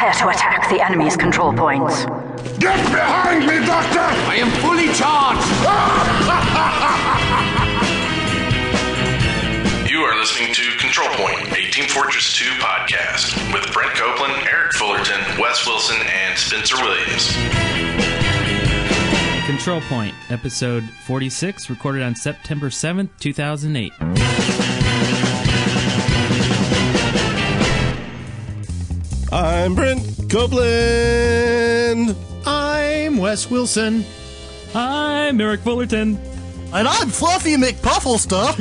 Prepare to attack the enemy's control points. Get behind me, Doctor! I am fully charged! You are listening to Control Point, a Team Fortress 2 podcast with Brent Copeland, Eric Fullerton, Wes Wilson, and Spencer Williams. Control Point, episode 46, recorded on September 7th, 2008. I'm Brent Copeland. I'm Wes Wilson. I'm Eric Fullerton. And I'm Fluffy McPufflestuff.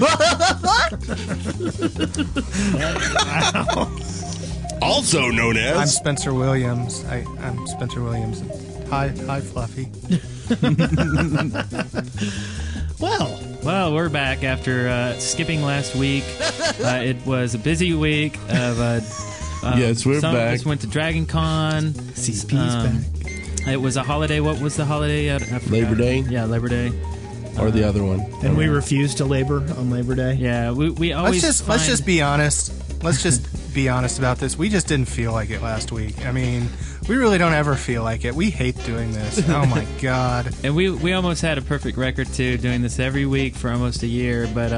Wow. Also known as... I'm Spencer Williams. I'm Spencer Williams. Hi, Fluffy. Well, we're back after skipping last week. It was a busy week of... Yes, we're back. Some of us went to Dragon Con. CP's back. It was a holiday. What was the holiday? I Labor Day. Yeah, Labor Day. Or the other one. And we refused to labor on Labor Day. Yeah, we always... Let's just be honest. Let's just be honest about this. We just didn't feel like it last week. I mean, we really don't ever feel like it. We hate doing this. Oh, my God. And we almost had a perfect record, too, doing this every week for almost a year, but...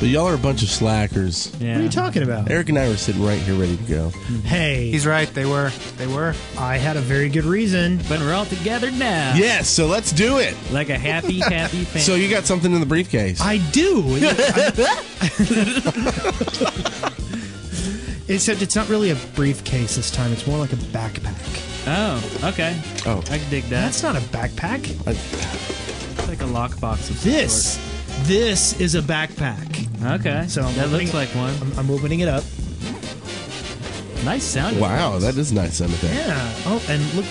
but y'all are a bunch of slackers. Yeah. What are you talking about? Eric and I were sitting right here ready to go. Hey. He's right. They were. I had a very good reason, but we're all together now. Yes, so let's do it. Like a happy, happy family. So you got something in the briefcase. I do. Except it's not really a briefcase this time. It's more like a backpack. Oh, okay. Oh, I can dig that. That's not a backpack. It's like a lockbox of this. Sort. This is a backpack. Okay. So that looks like one. I'm opening it up. Nice sound. Wow, that is nice sound effect. Yeah. Oh, and look.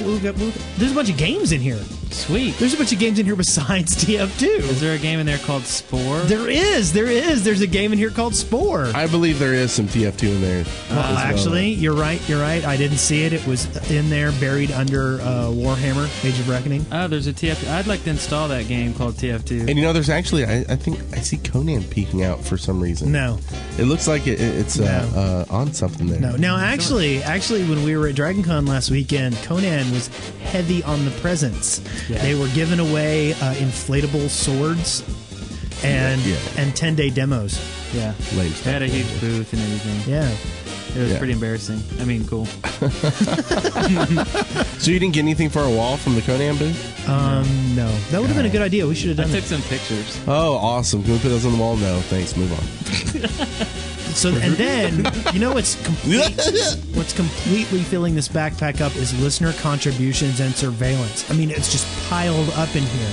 There's a bunch of games in here. Sweet. There's a bunch of games in here besides TF2. Is there a game in there called Spore? There is. There's a game in here called Spore. I believe there is some TF2 in there. Well, actually, you're right. I didn't see it. It was in there, buried under Warhammer Age of Reckoning. Oh, there's a TF2. I'd like to install that game called TF2. And there's actually, I think I see Conan peeking out for some reason. No. It looks like it's on something there. No. Now, actually, when we were at Dragon Con last weekend, Conan was heavy on the presence. Yeah. They were giving away inflatable swords and 10-day demos. Yeah. They had a huge booth and everything. Yeah. It was pretty embarrassing. I mean, cool. So you didn't get anything for a wall from the Conan booth? No. That would have been a good idea. We should have done it. I took some pictures. Oh, awesome. Can we put those on the wall? No, thanks. Move on. So, and then, what's completely filling this backpack up is listener contributions and surveillance. I mean, it's just piled up in here.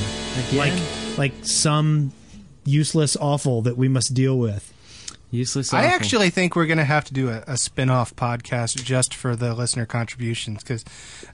Again? Like some useless offal that we must deal with. Useless awful. I actually think we're going to have to do a spin-off podcast just for the listener contributions, because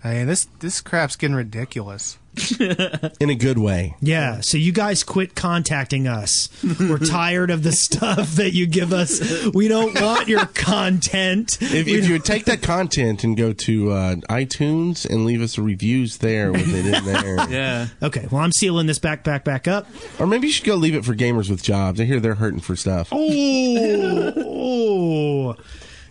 this crap's getting ridiculous. In a good way. Yeah, so you guys quit contacting us. We're tired of the stuff that you give us. We don't want your content. If you would take that content and go to iTunes and leave us reviews there with it in there. Yeah. Okay, well, I'm sealing this backpack back up. Or maybe you should go leave it for Gamers with Jobs. I hear they're hurting for stuff. Oh.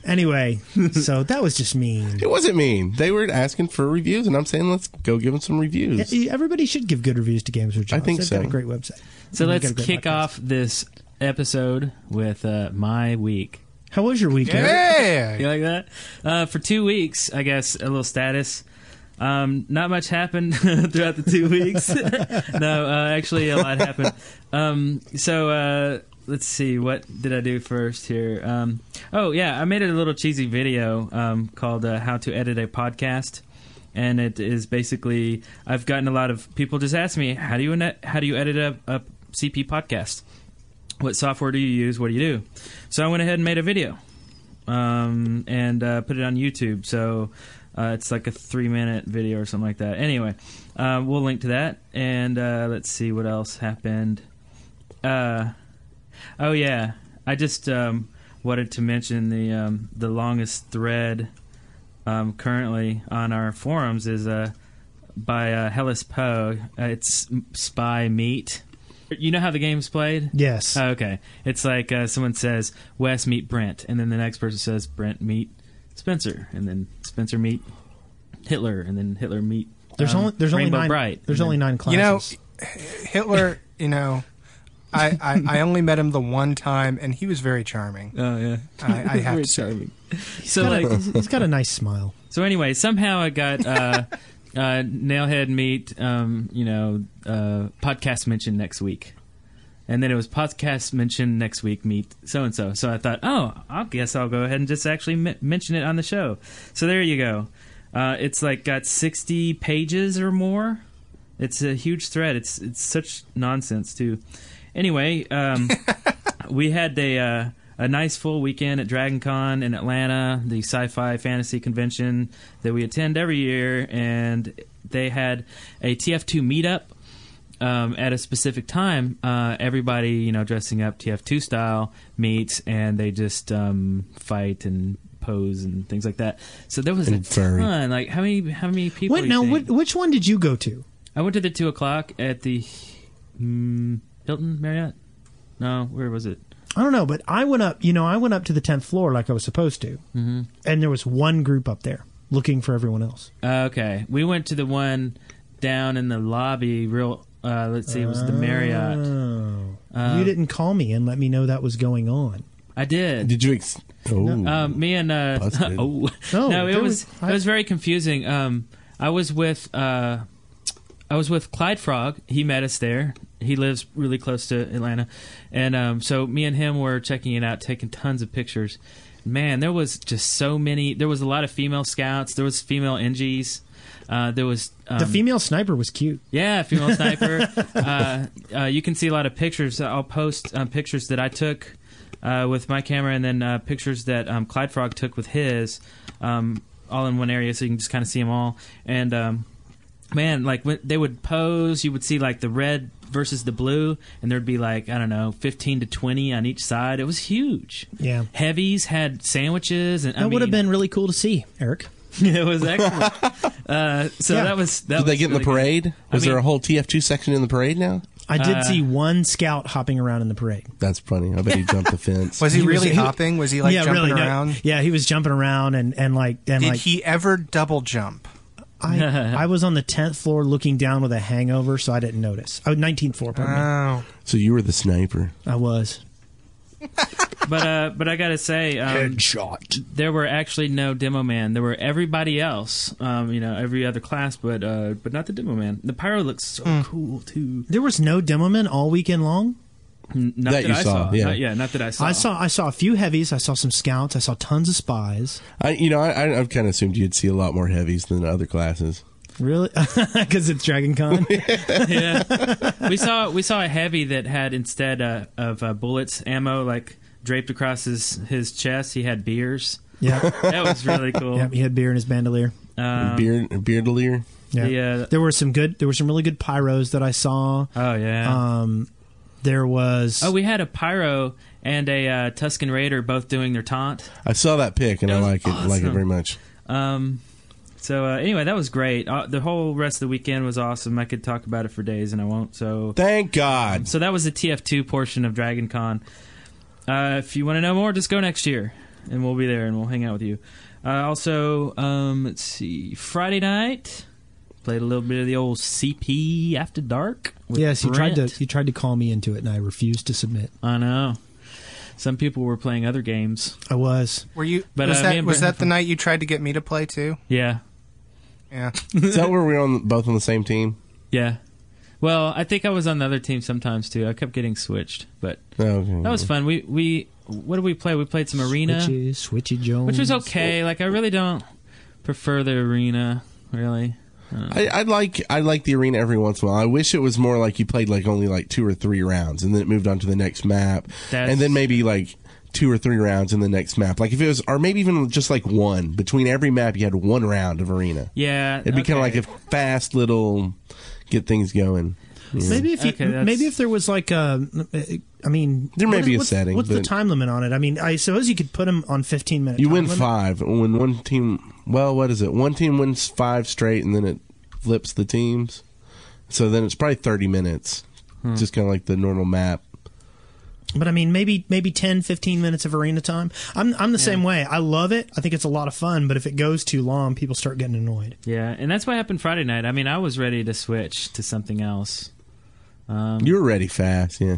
Anyway, so that was just mean. It wasn't mean. They were asking for reviews, and I'm saying let's go give them some reviews. Everybody should give good reviews to Games with Jobs. I think so. They've got a great website. So let's kick off this episode with my week. How was your week, Eric? Yeah! You like that? For 2 weeks, I guess, a little status. Not much happened throughout the 2 weeks. No, actually, a lot happened. Let's see, what did I do first here? I made a little cheesy video called How to Edit a Podcast. And it is basically, I've gotten a lot of people just ask me, how do you edit a CP podcast? What software do you use? What do you do? So I went ahead and made a video and put it on YouTube. So it's like a 3-minute video or something like that. Anyway, we'll link to that. And let's see what else happened. Oh yeah, I just wanted to mention the longest thread currently on our forums is by Hellas Poe. It's Spy Meat. You know how the game's played? Yes. Oh, okay. It's like someone says Wes meet Brent, and then the next person says Brent meet Spencer, and then Spencer meet Hitler, and then Hitler meet There's only nine classes. You know, Hitler, you know, I only met him the one time, and he was very charming. Oh, yeah. I have to say. He's got a nice smile. So anyway, somehow I got Nailhead meet, podcast mention next week. And then it was podcast mention next week meet so-and-so. So I thought, I guess I'll go ahead and just actually mention it on the show. So there you go. It's like got 60 pages or more. It's a huge thread. It's such nonsense too. Anyway, we had a nice full weekend at Dragon Con in Atlanta, the sci-fi fantasy convention that we attend every year, and they had a TF2 meetup at a specific time. Everybody, dressing up TF2 style meets, and they just fight and pose and things like that. So there was a ton. Like how many people? Wait, which one did you go to? I went to the 2:00 at the Hilton Marriott. No, where was it? I don't know, but I went up to the 10th floor like I was supposed to, mm-hmm. and there was one group up there looking for everyone else. Okay, we went to the one down in the lobby. It was the Marriott. You didn't call me and let me know that was going on. I did. Did you? Me and it was very confusing. I was with Clyde Frog. He met us there. He lives really close to Atlanta. And so me and him were checking it out, taking tons of pictures. Man, there was just so many. There was a lot of female scouts. There was female NGs. There was the female sniper was cute. Yeah, female sniper. You can see a lot of pictures. I'll post pictures that I took with my camera, and then pictures that Clyde Frog took with his, all in one area, so you can just kind of see them all. And... man, like when they would pose, you would see like the red versus the blue, and there'd be like, I don't know, 15 to 20 on each side. It was huge. Yeah. Heavies had sandwiches, and would have been really cool to see, Eric. It was excellent. Did they get really in the parade? Good. Was there a whole TF2 section in the parade now? I did see one scout hopping around in the parade. That's funny. I bet he jumped the fence. Was he really hopping? Was he like jumping around? No. Yeah, he was jumping around Did he ever double jump? I was on the 10th floor looking down with a hangover, so I didn't notice. 19th floor. Pardon me. So you were the sniper. I was. But I gotta say, headshot. There were actually no demo man. There were everybody else. Every other class, but not the demo man. The pyro looks so cool too. There was no demo man all weekend long. Not that I saw. Yeah. Not that I saw. I saw a few heavies. I saw some scouts. I saw tons of spies. I've kind of assumed you'd see a lot more heavies than other classes. Really? Because it's Dragon Con? Yeah. We saw a heavy that had, instead of bullets, ammo like draped across his chest, he had beers. Yeah. That was really cool. Yeah, he had beer in his bandolier. Beardolier? Yeah. There were some really good pyros that I saw. Oh, yeah. There was... Oh, we had a pyro and a Tusken Raider both doing their taunt. I saw that pic, and I like it. Awesome. I like it very much. Anyway, that was great. The whole rest of the weekend was awesome. I could talk about it for days, and I won't, so... Thank God! So that was the TF2 portion of Dragon Con. If you want to know more, just go next year, and we'll be there, and we'll hang out with you. Let's see, Friday night... Played a little bit of the old CP After Dark. Yes, he tried to call me into it, and I refused to submit. I know. Some people were playing other games. I was. Were you? But was that the night you tried to get me to play too? Yeah. Yeah. Is that where we were both on the same team? Yeah. Well, I think I was on the other team sometimes too. I kept getting switched, but that was fun. We what did we play? We played some arena. Switchy Jones, which was okay. Like I really don't prefer the arena, really. I like the arena every once in a while. I wish it was more like you played like only like 2 or 3 rounds, and then it moved on to the next map, and then maybe like 2 or 3 rounds in the next map. Like if it was, or maybe even just like one between every map, you had one round of arena. Yeah, it'd be kind of like a fast little get things going. Yeah. Maybe if there was like a, I mean, there may be a setting. What's the time limit on it? I mean, I suppose you could put them on 15 minutes. You win 5 when one team. Well, what is it? One team wins 5 straight, and then it flips the teams. So then it's probably 30 minutes, just kind of like the normal map. But I mean, maybe 10, 15 minutes of arena time. I'm the same way. I love it. I think it's a lot of fun. But if it goes too long, people start getting annoyed. Yeah, and that's what happened Friday night. I mean, I was ready to switch to something else. You were ready fast, yeah.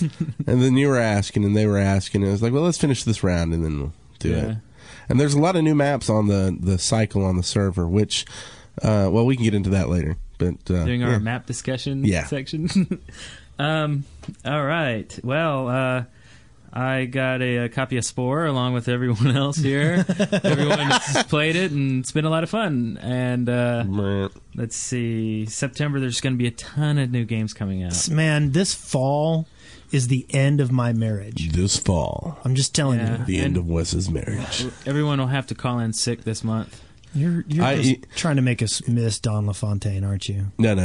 And then you were asking, and they were asking. And it was like, well, let's finish this round, and then we'll do it. And there's a lot of new maps on the cycle on the server, which, well, we can get into that later. But during our map discussion section. All right. Well, I got a copy of Spore along with everyone else here. Everyone has played it, and it's been a lot of fun. And let's see. September, there's going to be a ton of new games coming out. Man, this fall is the end of my marriage. This fall. I'm just telling you. The end of Wes's marriage. Everyone will have to call in sick this month. You're trying to make us miss Don LaFontaine, aren't you? No.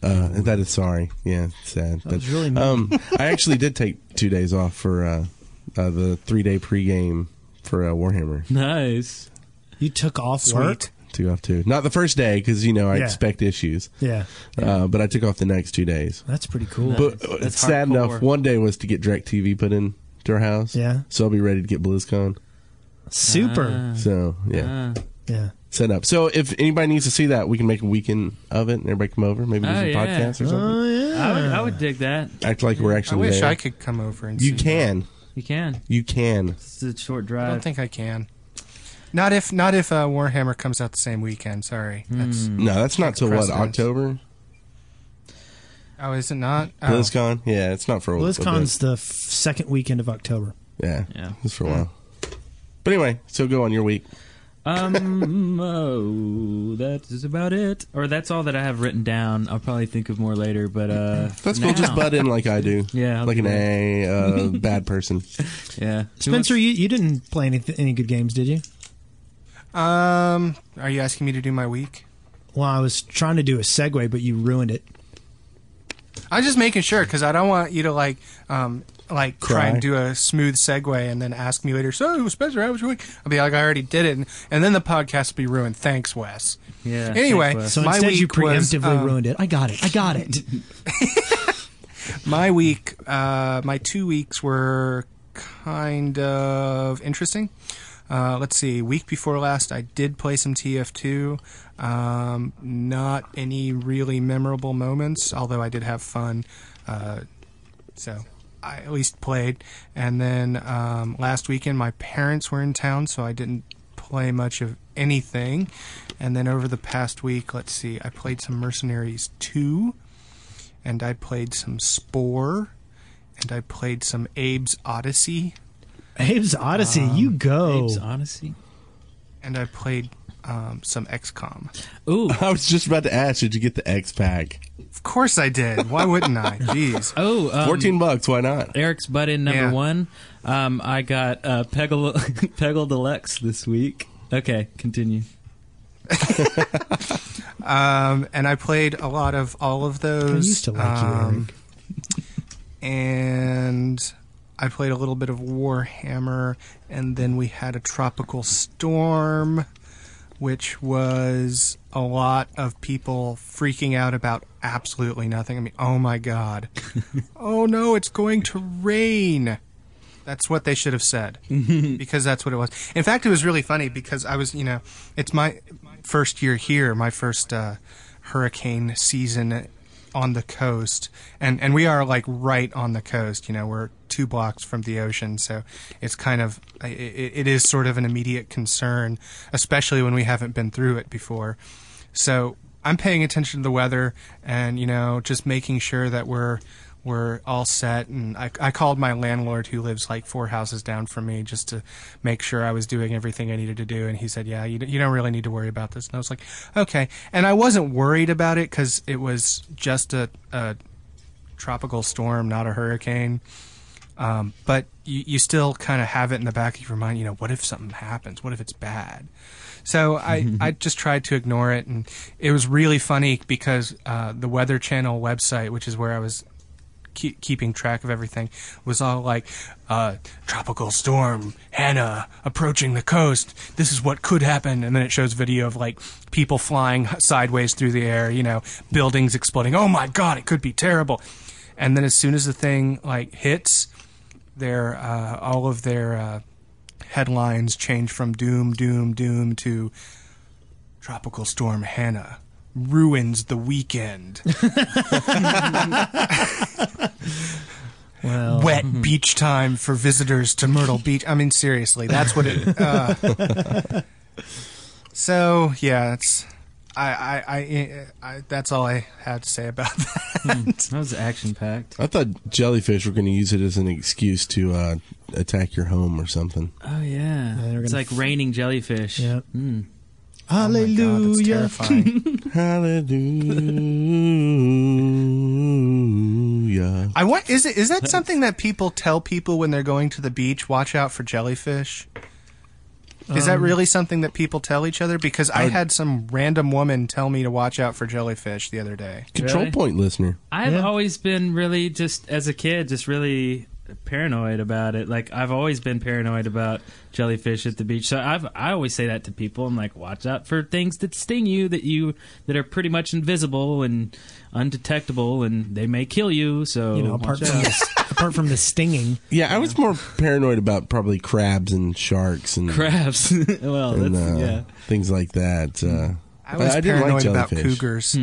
That is sorry. Yeah, it's sad. That was really mean. I actually did take 2 days off for the 3-day pregame for Warhammer. Nice. You took off work? Took off too. Not the first day because I expect issues. Yeah. But I took off the next 2 days. That's pretty cool. But it's sad enough. Work. One day was to get DirecTV put in to our house. Yeah. So I'll be ready to get BlizzCon. Super. So yeah. Yeah. Set up. So if anybody needs to see that, we can make a weekend of it and everybody come over. Maybe do some podcasts or something. Oh, yeah. I would dig that. Act like we're actually there. I could come over and see that. You can. It's a short drive. I don't think I can. Not if Warhammer comes out the same weekend. Sorry. That's not till what, October? Oh, is it not? BlizzCon? Yeah, it's not for a while. BlizzCon's the second weekend of October. Yeah. It's for a while. But anyway, so go on your week. That is about it. Or that's all that I have written down. I'll probably think of more later, but that's cool. Just butt in like I do. Yeah. Like an A bad person. Yeah. Spencer, you didn't play any good games, did you? Are you asking me to do my week? Well, I was trying to do a segue, but you ruined it. I'm just making sure because I don't want you to try and do a smooth segue and then ask me later, so Spencer, how was your week? I'll be like, I already did it, and then the podcast will be ruined. Thanks, Wes. Yeah. Anyway, thanks, Wes. So my week, you preemptively ruined it. I got it. My week, my 2 weeks were kind of interesting. Let's see, week before last, I did play some TF2. Not any really memorable moments, although I did have fun. So I at least played. And then last weekend, my parents were in town, so I didn't play much of anything. And then over the past week, let's see, I played some Mercenaries 2, and I played some Spore, and I played some Abe's Oddysee. Abe's Oddysee, you go. Abe's Oddysee. And I played some XCOM. Ooh. I was just about to ask, did you get the X pack? Of course I did. Why wouldn't I? Jeez. Oh, $14, why not? Eric's butt in number one. I got Peggle Deluxe this week. Okay, continue. And I played a lot of all of those. I used to like you, Eric. And I played a little bit of Warhammer, and then we had a tropical storm, which was a lot of people freaking out about absolutely nothing. I mean, oh my God. Oh no, it's going to rain. That's what they should have said, because that's what it was. In fact, it was really funny because I was, it's my first year here, my first hurricane season on the coast, and we are right on the coast, we're 2 blocks from the ocean, so it's kind of it is sort of an immediate concern, especially when we haven't been through it before. So I'm paying attention to the weather and just making sure that we're all set, and I called my landlord, who lives 4 houses down from me, just to make sure I was doing everything I needed to do, and he said, yeah, you don't really need to worry about this. And I was like, okay. And I wasn't worried about it because it was just a tropical storm, not a hurricane. But you still kind of have it in the back of your mind, what if something happens? What if it's bad? So I just tried to ignore it. And it was really funny because the Weather Channel website, which is where I was keeping track of everything, was all tropical storm Hannah approaching the coast. This is what could happen. And then it shows video of people flying sideways through the air, buildings exploding. Oh my God, it could be terrible. And then as soon as the thing hits, their all of their headlines changed from doom to Tropical Storm Hannah ruins the weekend. Well, wet beach time for visitors to Myrtle Beach. I mean, seriously, that's what it... so, yeah, it's... I that's all I had to say about that. That was action-packed. I thought jellyfish were going to use it as an excuse to attack your home or something. Oh, yeah. It's like raining jellyfish. Yep. Mm. Hallelujah. Oh, my God, that's terrifying. Hallelujah. I want, is that something that people tell people when they're going to the beach? Watch out for jellyfish? Is that really something that people tell each other? Because I had some random woman tell me to watch out for jellyfish the other day. Control Point listener. I've always been really, just as a kid, just really paranoid about it. Like, I've always been paranoid about jellyfish at the beach. So I always say that to people. I'm like, watch out for things that sting you, that are pretty much invisible and undetectable, and they may kill you. So, you know, apart from the stinging. Yeah, I was more paranoid about probably crabs and sharks and crabs. Well, and, that's, things like that. I was paranoid about cougars.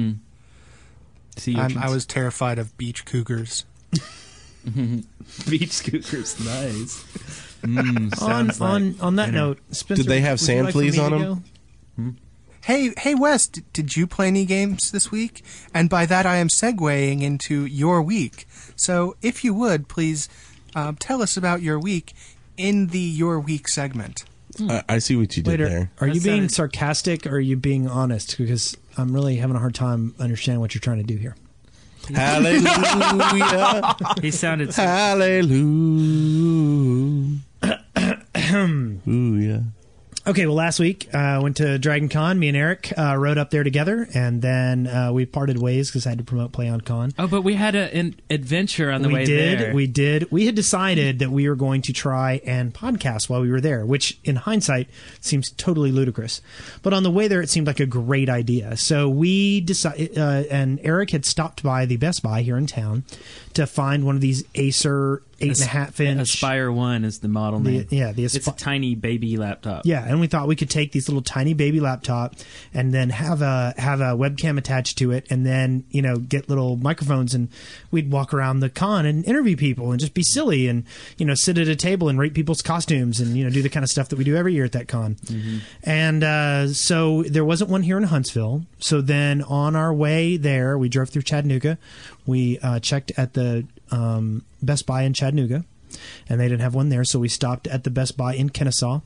I was terrified of beach cougars. Beach cougars, nice. On that note, Spencer, did they have sand fleas on them? Hey, Wes, did you play any games this week? And by that, I am segueing into your week. So, if you would, please tell us about your week in the Your Week segment. I see what you did there. Are you being sarcastic or are you being honest? Because I'm really having a hard time understanding what you're trying to do here. Hallelujah. He sounded so... Hallelujah. Ooh, yeah. Okay, well, last week I went to Dragon Con. Me and Eric rode up there together, and then we parted ways because I had to promote PlayOnCon. Oh, but we had an adventure on the way there. We did. We had decided that we were going to try and podcast while we were there, which in hindsight seems totally ludicrous. But on the way there, it seemed like a great idea. So we decided, and Eric had stopped by the Best Buy here in town to find one of these Acer 8.5-inch. Aspire 1 is the model name. It's a tiny baby laptop. Yeah, and we thought we could take these little tiny baby laptop and then have a webcam attached to it, and then, you know, get little microphones, and we'd walk around the con and interview people and just be silly and, you know, sit at a table and rate people's costumes and, you know, do the kind of stuff that we do every year at that con. Mm-hmm. And so there wasn't one here in Huntsville. So then on our way there, we drove through Chattanooga. We checked at the Best Buy in Chattanooga, and they didn't have one there, so we stopped at the Best Buy in Kennesaw,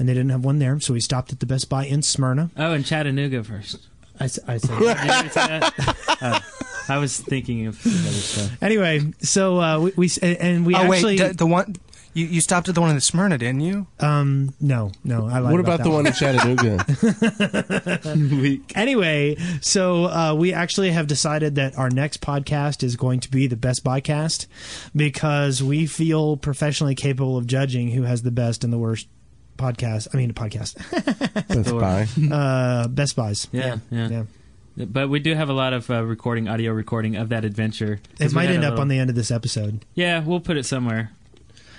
and they didn't have one there, so we stopped at the Best Buy in Smyrna. Oh, in Chattanooga first. I said that. I was thinking of other stuff. Anyway, so we actually... Wait, the one... You stopped at the one in Smyrna, didn't you? No, I lied. What about the one in Chattanooga? Anyway, so we actually have decided that our next podcast is going to be the Best Buy Cast, because we feel professionally capable of judging who has the best and the worst podcast. I mean, podcast. Best Buy. Best Buys. Yeah. But we do have a lot of audio recording of that adventure. It might end up on the end of this episode. Yeah, we'll put it somewhere.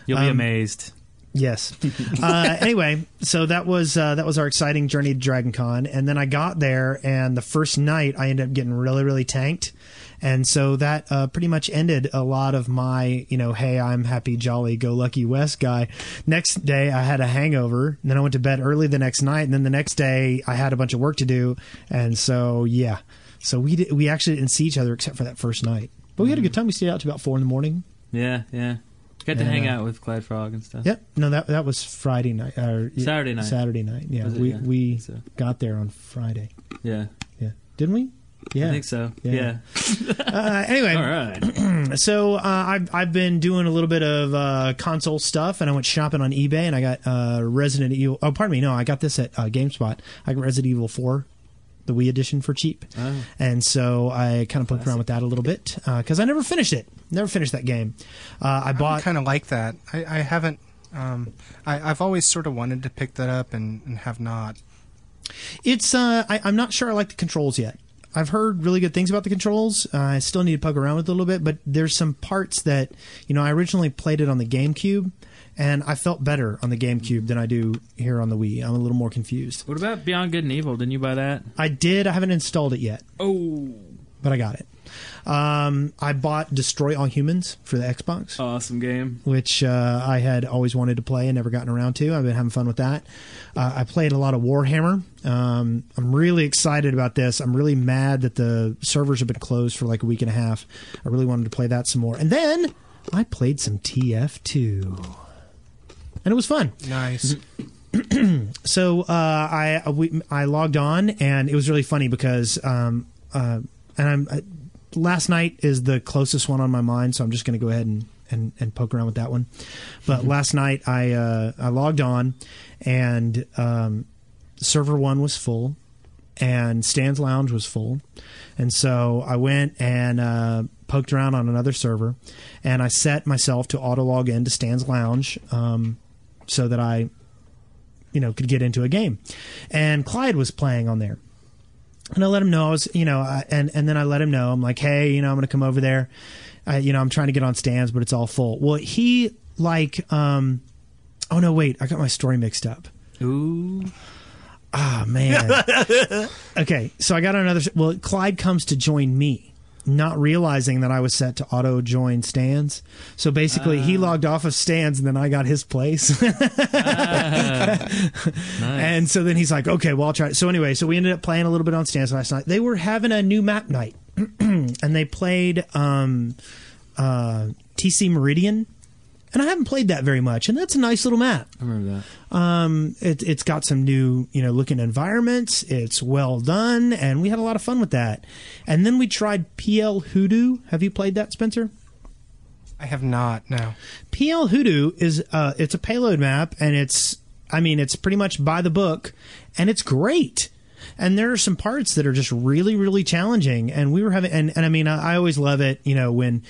You'll be amazed. Yes. Anyway, so that was our exciting journey to Dragon Con. And then I got there, and the first night I ended up getting really, really tanked. And so that pretty much ended a lot of my, you know, hey, I'm happy, jolly, go lucky Wes guy. Next day I had a hangover, and then I went to bed early the next night. And then the next day I had a bunch of work to do. And so, yeah. So we actually didn't see each other except for that first night. But we had a good time. We stayed out to about 4 a.m. Yeah. Got to hang out with Clyde Frog and stuff. Yep. No, that was Friday night. Saturday night. Yeah, we got there on Friday. Yeah. Didn't we? Yeah. I think so. Yeah. Anyway. All right. So I've been doing a little bit of console stuff, and I went shopping on eBay, and I got Resident Evil. Oh, pardon me. No, I got this at GameSpot. I got Resident Evil 4. The Wii edition for cheap. Oh. And so I kind of poked around with that a little bit because I never finished it. Never finished that game. I kind of like that. I haven't. I've always sort of wanted to pick that up and have not. It's I'm not sure I like the controls yet. I've heard really good things about the controls. I still need to poke around with it a little bit, but there's some parts that, you know, I originally played it on the GameCube, and I felt better on the GameCube than I do here on the Wii. I'm a little more confused. What about Beyond Good and Evil? Didn't you buy that? I did. I haven't installed it yet. Oh. But I got it. I bought Destroy All Humans for the Xbox. Awesome game. Which I had always wanted to play and never gotten around to. I've been having fun with that. I played a lot of Warhammer. I'm really excited about this. I'm really mad that the servers have been closed for like a week and a half. I really wanted to play that some more. And then I played some TF2. And it was fun. Nice. So I logged on, and it was really funny because last night is the closest one on my mind, so I'm just going to go ahead and poke around with that one. But last night I logged on, and server one was full, and Stan's lounge was full, and so I went and poked around on another server, and I set myself to auto log in to Stan's lounge so that I, you know, could get into a game, and Clyde was playing on there. And I let him know I was, you know, and then I let him know. I'm like, hey, you know, I'm going to come over there. You know, I'm trying to get on Stan's, but it's all full. Well, he like, oh, no, wait, I got my story mixed up. Ooh. Ah, oh, man. Okay, so I got another. Well, Clyde comes to join me, not realizing that I was set to auto join Stan's. So basically he logged off of Stan's, and then I got his place. Nice. And so then he's like, okay, well, I'll try it. So anyway, so we ended up playing a little bit on Stan's last night. They were having a new map night and they played TC Meridian. And I haven't played that very much, and that's a nice little map. I remember that. It's got some new, you know, looking environments. It's well done, and we had a lot of fun with that. And then we tried PL Hoodoo. Have you played that, Spencer? I have not. No. PL Hoodoo is it's a payload map, and it's pretty much by the book, and it's great. And there are some parts that are just really, really challenging. And we were having, and I mean, I always love it, you know, when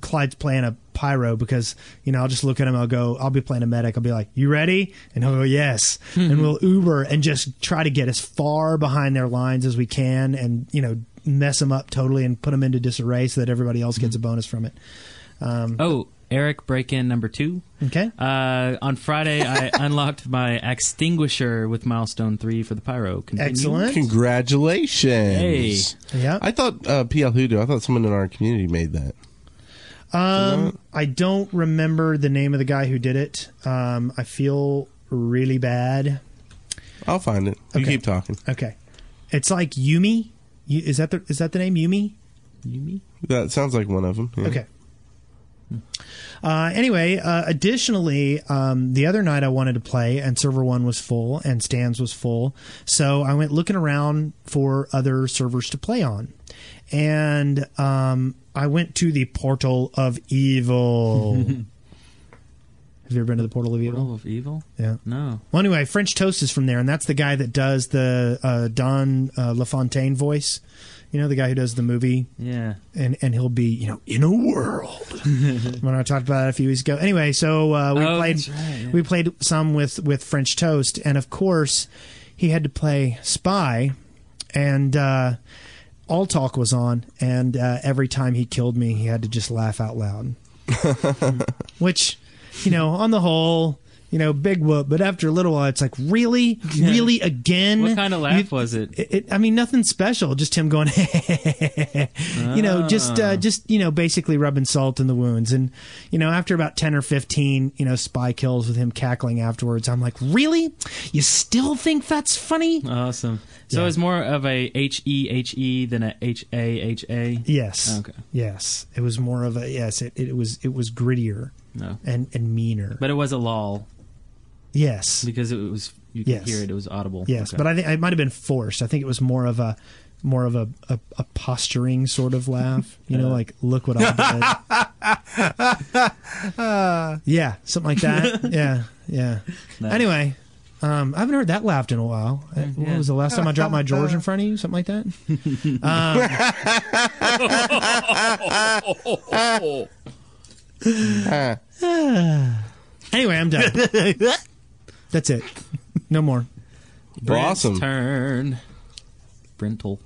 Clyde's playing a pyro, because, you know, I'll just look at him, I'll go, I'll be playing a medic, I'll be like, you ready? And he'll go, yes. And we'll Uber and just try to get as far behind their lines as we can and, you know, mess them up totally and put them into disarray so that everybody else gets a bonus from it. Eric, break-in number 2. Okay. On Friday, I unlocked my extinguisher with milestone 3 for the pyro. Continue. Excellent. Congratulations. Hey. Yeah. I thought PL Hoodoo, I thought someone in our community made that. I don't remember the name of the guy who did it. I feel really bad. I'll find it. Okay. You keep talking. Okay. It's like Yumi. Is that the name, Yumi? Yumi? That sounds like one of them. Yeah. Okay. Additionally, the other night I wanted to play, and server 1 was full, and Stan's was full, so I went looking around for other servers to play on, and I went to the Portal of Evil. Have you ever been to the Portal of Evil? Portal of Evil? Yeah. No. Well, anyway, French Toast is from there, and that's the guy that does the Don LaFontaine voice. You know, the guy who does the movie? Yeah. And he'll be, you know, in a world. When I talked about it a few weeks ago. Anyway, so we played some with French Toast. And, of course, he had to play Spy. And All Talk was on. And every time he killed me, he had to just laugh out loud. Which, you know, on the whole... You know, big whoop. But after a little while, it's like, really? Yeah. Really? Again? What kind of laugh was it? I mean, nothing special. Just him going, you know, just, you know, basically rubbing salt in the wounds. And, you know, after about 10 or 15, you know, Spy kills with him cackling afterwards, I'm like, really? You still think that's funny? Awesome. So yeah. It was more of a H-E-H-E than a H-A-H-A? Yes. Okay. Yes. It was more of a, yes, it was grittier. No. And meaner. But it was a lol. Yes, because it was you could hear it. It was audible. Yes, okay. But I think it might have been forced. I think it was more of a posturing sort of laugh. You know, like look what I did. Yeah, something like that. Yeah. No. Anyway, I haven't heard that laughed in a while. Yeah. What was the last time I dropped my drawers in front of you? Something like that. Anyway, I'm done. That's it. No more. Brent's awesome. Turn. Brentle.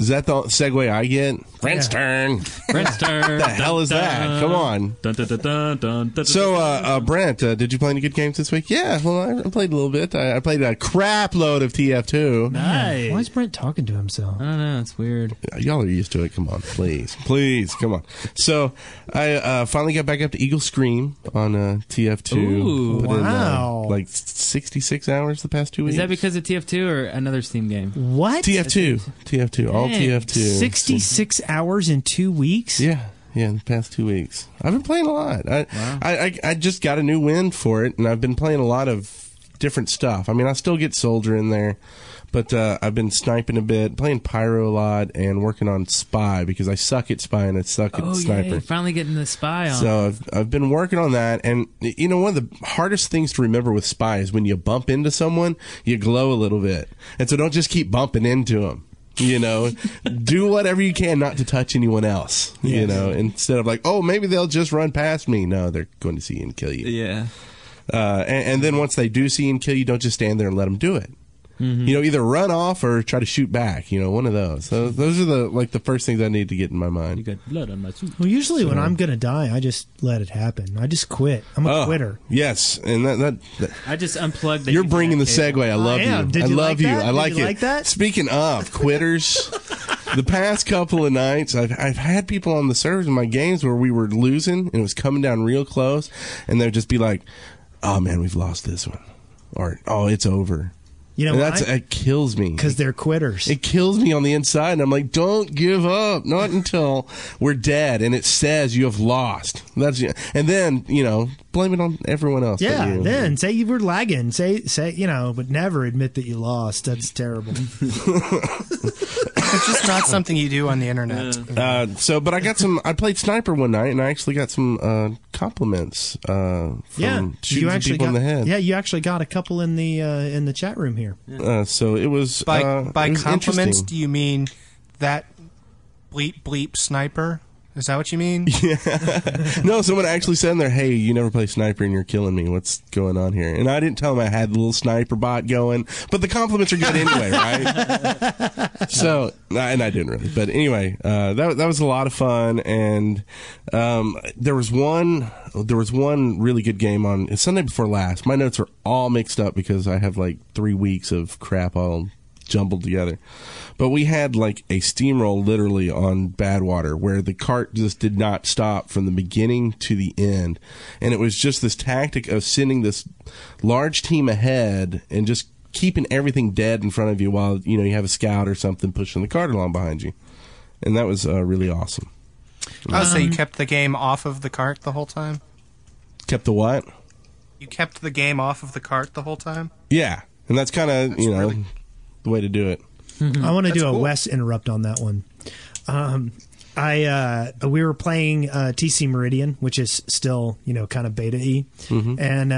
Is that the segue I get? Brent's turn. Brent's turn. What the hell is that? Come on. So, Brent, did you play any good games this week? Yeah, well, I played a little bit. I played a crap load of TF2. Nice. Why is Brent talking to himself? I don't know. It's weird. Y'all are used to it. Come on, please. Please, come on. So, I finally got back up to Eagle Scream on TF2. Ooh, put in, like 66 hours the past 2 weeks. Is that because of TF2 or another Steam game? What? TF2. All TF2. 66 hours in 2 weeks? Yeah, in the past 2 weeks. I've been playing a lot. I just got a new win for it, and I've been playing a lot of different stuff. I mean, I still get Soldier in there, but I've been sniping a bit, playing Pyro a lot, and working on Spy, because I suck at Spy and I suck at Sniper. You're finally getting the Spy on. So I've been working on that, and you know, one of the hardest things to remember with Spy is when you bump into someone, you glow a little bit. And so don't just keep bumping into them. You know, do whatever you can not to touch anyone else, you know, instead of like, oh, maybe they'll just run past me. No, they're going to see you and kill you. Yeah. And then once they do see and kill you, don't just stand there and let them do it. Mm-hmm. You know, either run off or try to shoot back, you know, one of those. So those are the first things I need to get in my mind. You got blood on my suit. Well, usually when I'm going to die, I just let it happen. I just quit. I'm a quitter. Yes. And that I just unplugged the... You're bringing the cable. Segue. I love you. Did you like that? I like it. Did you like that? Speaking of quitters, the past couple of nights, I've had people on the servers in my games where we were losing and it was coming down real close, and they'd just be like, oh, man, we've lost this one. Or, oh, it's over. You know, it kills me. Because they're quitters. It kills me on the inside, and I'm like, don't give up. Not until we're dead, and it says you have lost. And then, you know, blame it on everyone else. Yeah, then say you were lagging. Say, you know, but never admit that you lost. That's terrible. It's just not something you do on the internet. Yeah. But I played Sniper one night, and I actually got some compliments from shooting people in the head. Yeah, you actually got a couple in the chat room here. Yeah. So it was by compliments. Do you mean that bleep bleep Sniper? Is that what you mean? Yeah. No, someone actually said in there, hey, you never play Sniper and you're killing me. What's going on here? And I didn't tell them I had the little Sniper bot going, but the compliments are good anyway, right? So, and I didn't really. But anyway, that was a lot of fun. And there was one really good game on Sunday before last. My notes are all mixed up because I have like 3 weeks of crap all jumbled together, but we had like a steamroll literally on Badwater where the cart just did not stop from the beginning to the end, and it was just this tactic of sending this large team ahead and just keeping everything dead in front of you while, you know, you have a scout or something pushing the cart along behind you, and that was really awesome. So you kept the game off of the cart the whole time? Kept the what? You kept the game off of the cart the whole time? Yeah, and that's kind of, you know, really the way to do it. Mm-hmm. I want to do a cool Wes interrupt on that one. We were playing TC Meridian, which is still, you know, kind of beta-y. Mm-hmm. And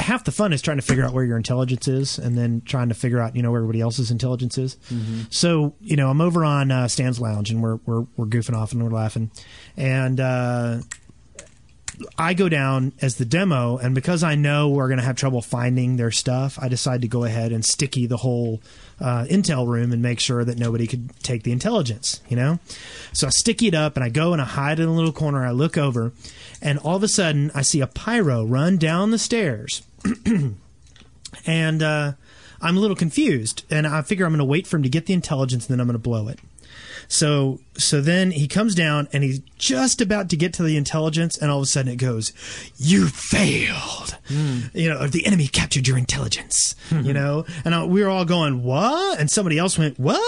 half the fun is trying to figure out where your intelligence is and then trying to figure out, you know, where everybody else's intelligence is. Mm-hmm. So, you know, I'm over on Stan's Lounge, and we're goofing off and we're laughing. And I go down as the demo, and because I know we're going to have trouble finding their stuff, I decide to go ahead and sticky the whole intel room and make sure that nobody could take the intelligence, you know? So I sticky it up, and I go and I hide in a little corner. I look over, and all of a sudden, I see a pyro run down the stairs. And I'm a little confused, and I figure I'm going to wait for him to get the intelligence, and then I'm going to blow it. So then he comes down, and he's just about to get to the intelligence, and all of a sudden it goes, you failed. Mm. You know, the enemy captured your intelligence, mm-hmm. you know. And we were all going, what? And somebody else went, what?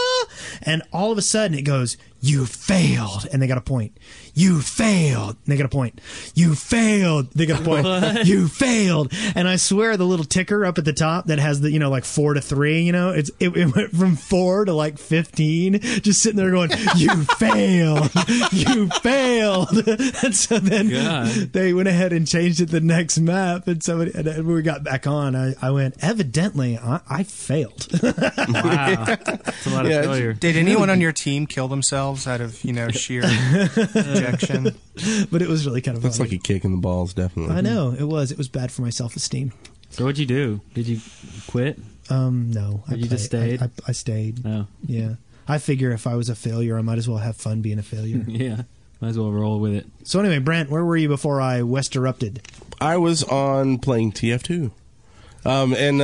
And all of a sudden it goes, you failed. And they got a point. You failed. And they got a point. You failed. They got a point. What? You failed. And I swear the little ticker up at the top that has the, you know, like 4 to 3, you know, it went from 4 to like 15, just sitting there going, you failed. You failed. And so then they went ahead and changed it the next map. And so when we got back on, I went, evidently, I failed. Wow. That's a lot of failure. Did anyone on your team kill themselves out of, you know, sheer rejection? But it was really kind of funny. That's like a kick in the balls, definitely. I know. It was bad for my self-esteem. So what'd you do? Did you quit? No. Or you just stayed? I stayed. Oh. Yeah. I figure if I was a failure, I might as well have fun being a failure. Yeah, might as well roll with it. So anyway, Brent, where were you before I Westerrupted? I was on playing TF2. And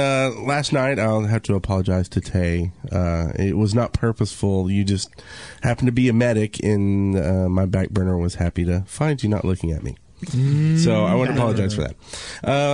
last night, I'll have to apologize to Tay. It was not purposeful. You just happened to be a medic, and my back burner was happy to find you not looking at me. So I want to apologize for that.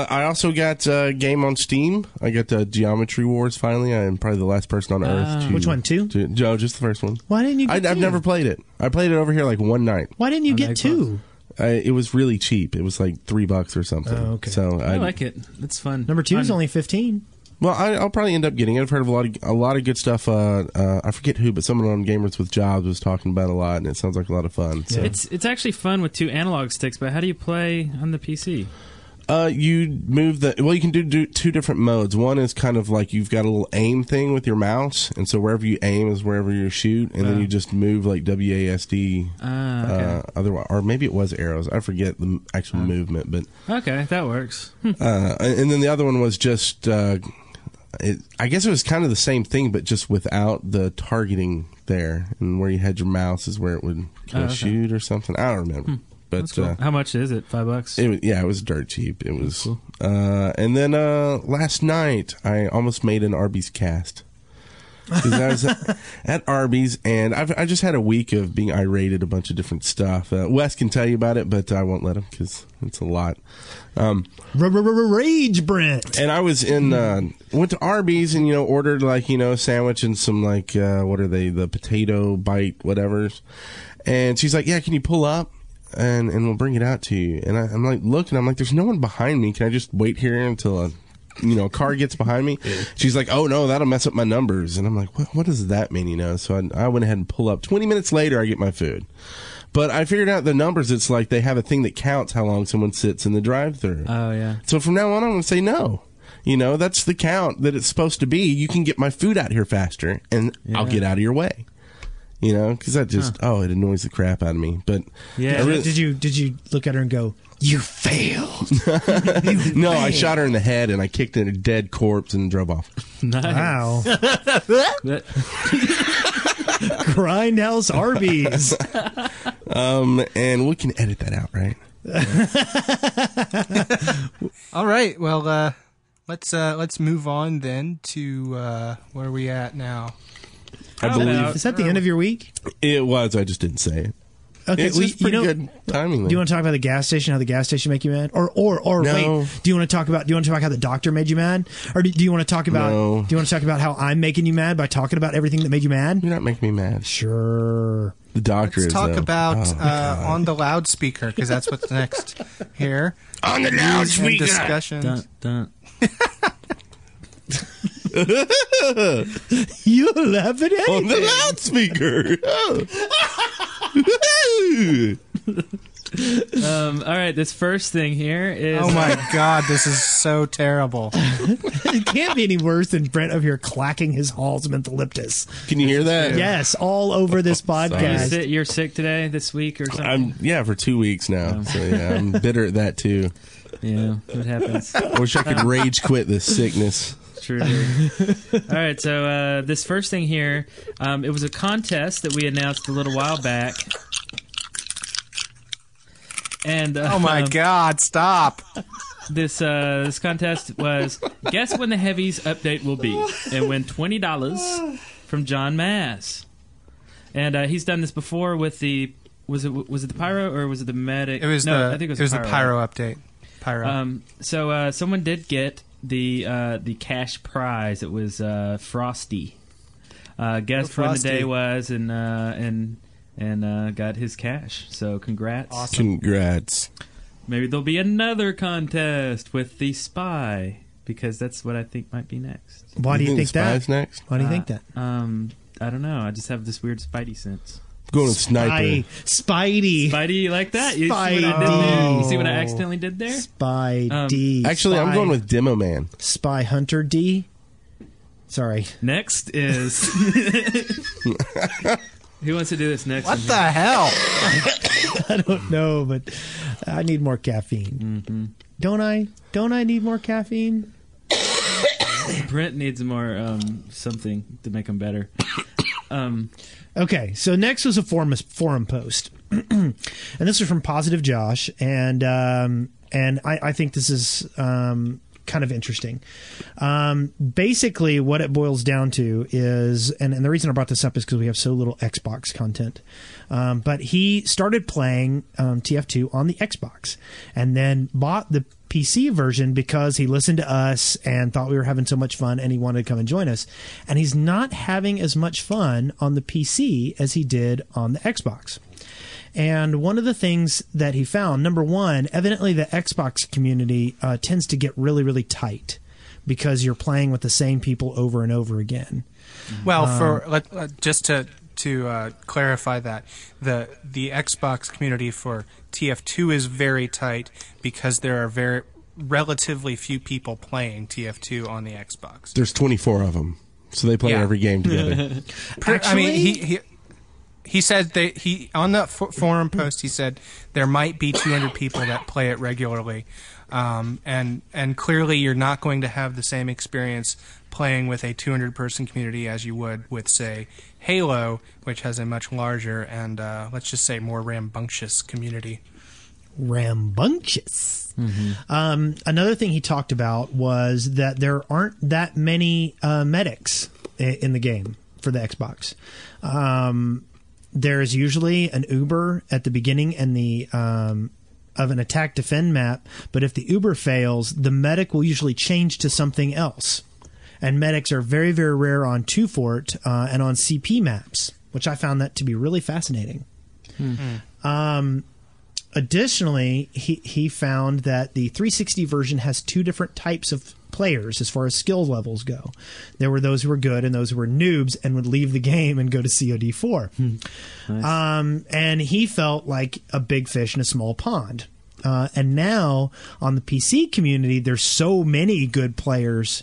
I also got a game on Steam. I got Geometry Wars finally. I'm probably the last person on Earth to... Which one, two? No, just the first one. Why didn't you get I've never played it. I played it over here like one night. Why didn't you get two? It was really cheap. It was like $3 or something. Oh, okay. So I like it. It's fun. Number two is only 15. Well, I'll probably end up getting it. I've heard of a lot of good stuff. I forget who, but someone on Gamers with Jobs was talking about a lot, and it sounds like a lot of fun. So. It's actually fun with two analog sticks, but how do you play on the PC? You move the... Well, you can do two different modes. One is kind of like you've got a little aim thing with your mouse, and so wherever you aim is wherever you shoot, and then you just move like WASD. Okay. Otherwise, or maybe it was arrows. I forget the actual movement, but... Okay, that works. And then the other one was just... I guess it was kind of the same thing, but just without the targeting there, and where you had your mouse is where it would kind of shoot or something. I don't remember. But cool. How much is it? $5? It was dirt cheap. It was. Cool. And then last night, I almost made an Arby's cast. Because I was at Arby's, and I just had a week of being irated a bunch of different stuff. Wes can tell you about it, but I won't let him because it's a lot. Rage, Brent. And I was went to Arby's and ordered a sandwich and some what are they, the potato bite whatever. And she's like, yeah, can you pull up? And we'll bring it out to you. And I'm like, look, and I'm like, there's no one behind me. Can I just wait here until a car gets behind me? She's like, oh no, that'll mess up my numbers. And I'm like, what does that mean? So I went ahead and pull up. 20 minutes later, I get my food. But I figured out the numbers. It's like they have a thing that counts how long someone sits in the drive-thru. Oh yeah. So from now on, I'm gonna say no. That's the count that it's supposed to be. You can get my food out here faster, and I'll get out of your way. Because that just it annoys the crap out of me. But yeah, did you look at her and go, "You failed"? No, I shot her in the head and I kicked in a dead corpse and drove off. Nice. Wow. Grindhouse Arby's. And we can edit that out, right? All right. Well, let's move on then to where are we at now? I believe. Is that the end of your week? It was. I just didn't say it. Okay, it's just pretty good timing. Do you want to talk about the gas station? How the gas station make you mad? Or no. Wait. Do you want to talk how the doctor made you mad? Or do you want to talk about? No. Do you want to talk about how I'm making you mad by talking about everything that made you mad? You're not making me mad. Sure. The doctor. Let's talk about on the loudspeaker, because that's what's next here. On the loudspeaker discussions. Dun, dun. You're laughing at on the loudspeaker. All right, this first thing here is... Oh my god, this is so terrible. It can't be any worse than Brent over here clacking his Hall's mentholyptus. Can you hear that? Yes, all over this podcast. You're sick today, this week or something? Yeah, for 2 weeks now. Oh. So yeah, I'm bitter at that too. Yeah, it happens. I wish I could rage quit this sickness. True. All right, so this first thing here, it was a contest that we announced a little while back. And oh my god, stop. This contest was guess when the Heavies update will be, and win $20 from John Mass. And he's done this before with the was it the Pyro or was it the Medic? It was I think it was the Pyro update. Pyro. So someone did get the cash prize. It was Frosty. Guess when the day was, and got his cash. So congrats. Awesome. Congrats. Maybe there'll be another contest with the Spy, because that's what I think might be next. Why do you think that? Next? Why do you think that? I don't know. I just have this weird Spidey sense. Go to Sniper. Spidey, you like that? You see what I accidentally did there? Spidey. Actually, I'm going with Demo Man. Spy Hunter D. Sorry. Next is... Who wants to do this next? What the hell? I don't know, but I need more caffeine. Mm-hmm. Don't I need more caffeine? Brent needs more something to make him better. Okay, so next was a forum post. And this is from Positive Josh, and I think this is kind of interesting. Basically, what it boils down to is, and the reason I brought this up is because we have so little Xbox content, but he started playing TF2 on the Xbox and then bought the PC version because he listened to us and thought we were having so much fun, and he wanted to come and join us. And he's not having as much fun on the PC as he did on the Xbox. And one of the things that he found, number one, evidently the Xbox community tends to get really, really tight because you're playing with the same people over and over again. Well, just to clarify that, the Xbox community for TF2 is very tight because there are relatively few people playing TF2 on the Xbox. There's 24 of them, so they play every game together. Actually, I mean, he said that on that forum post, he said there might be 200 people that play it regularly, and clearly you're not going to have the same experience playing with a 200-person community as you would with, say, Halo, which has a much larger and let's just say more rambunctious community. Rambunctious. Mm-hmm. Another thing he talked about was that there aren't that many medics in the game for the Xbox. There's usually an Uber at the beginning and the of an attack-defend map, but if the Uber fails, the medic will usually change to something else. And medics are very, very rare on 2Fort and on CP maps, which I found that to be really fascinating. Mm-hmm. Additionally, he found that the 360 version has two different types of players as far as skill levels go. There were those who were good and those who were noobs and would leave the game and go to COD4. Nice. And he felt like a big fish in a small pond. And now on the PC community, there's so many good players,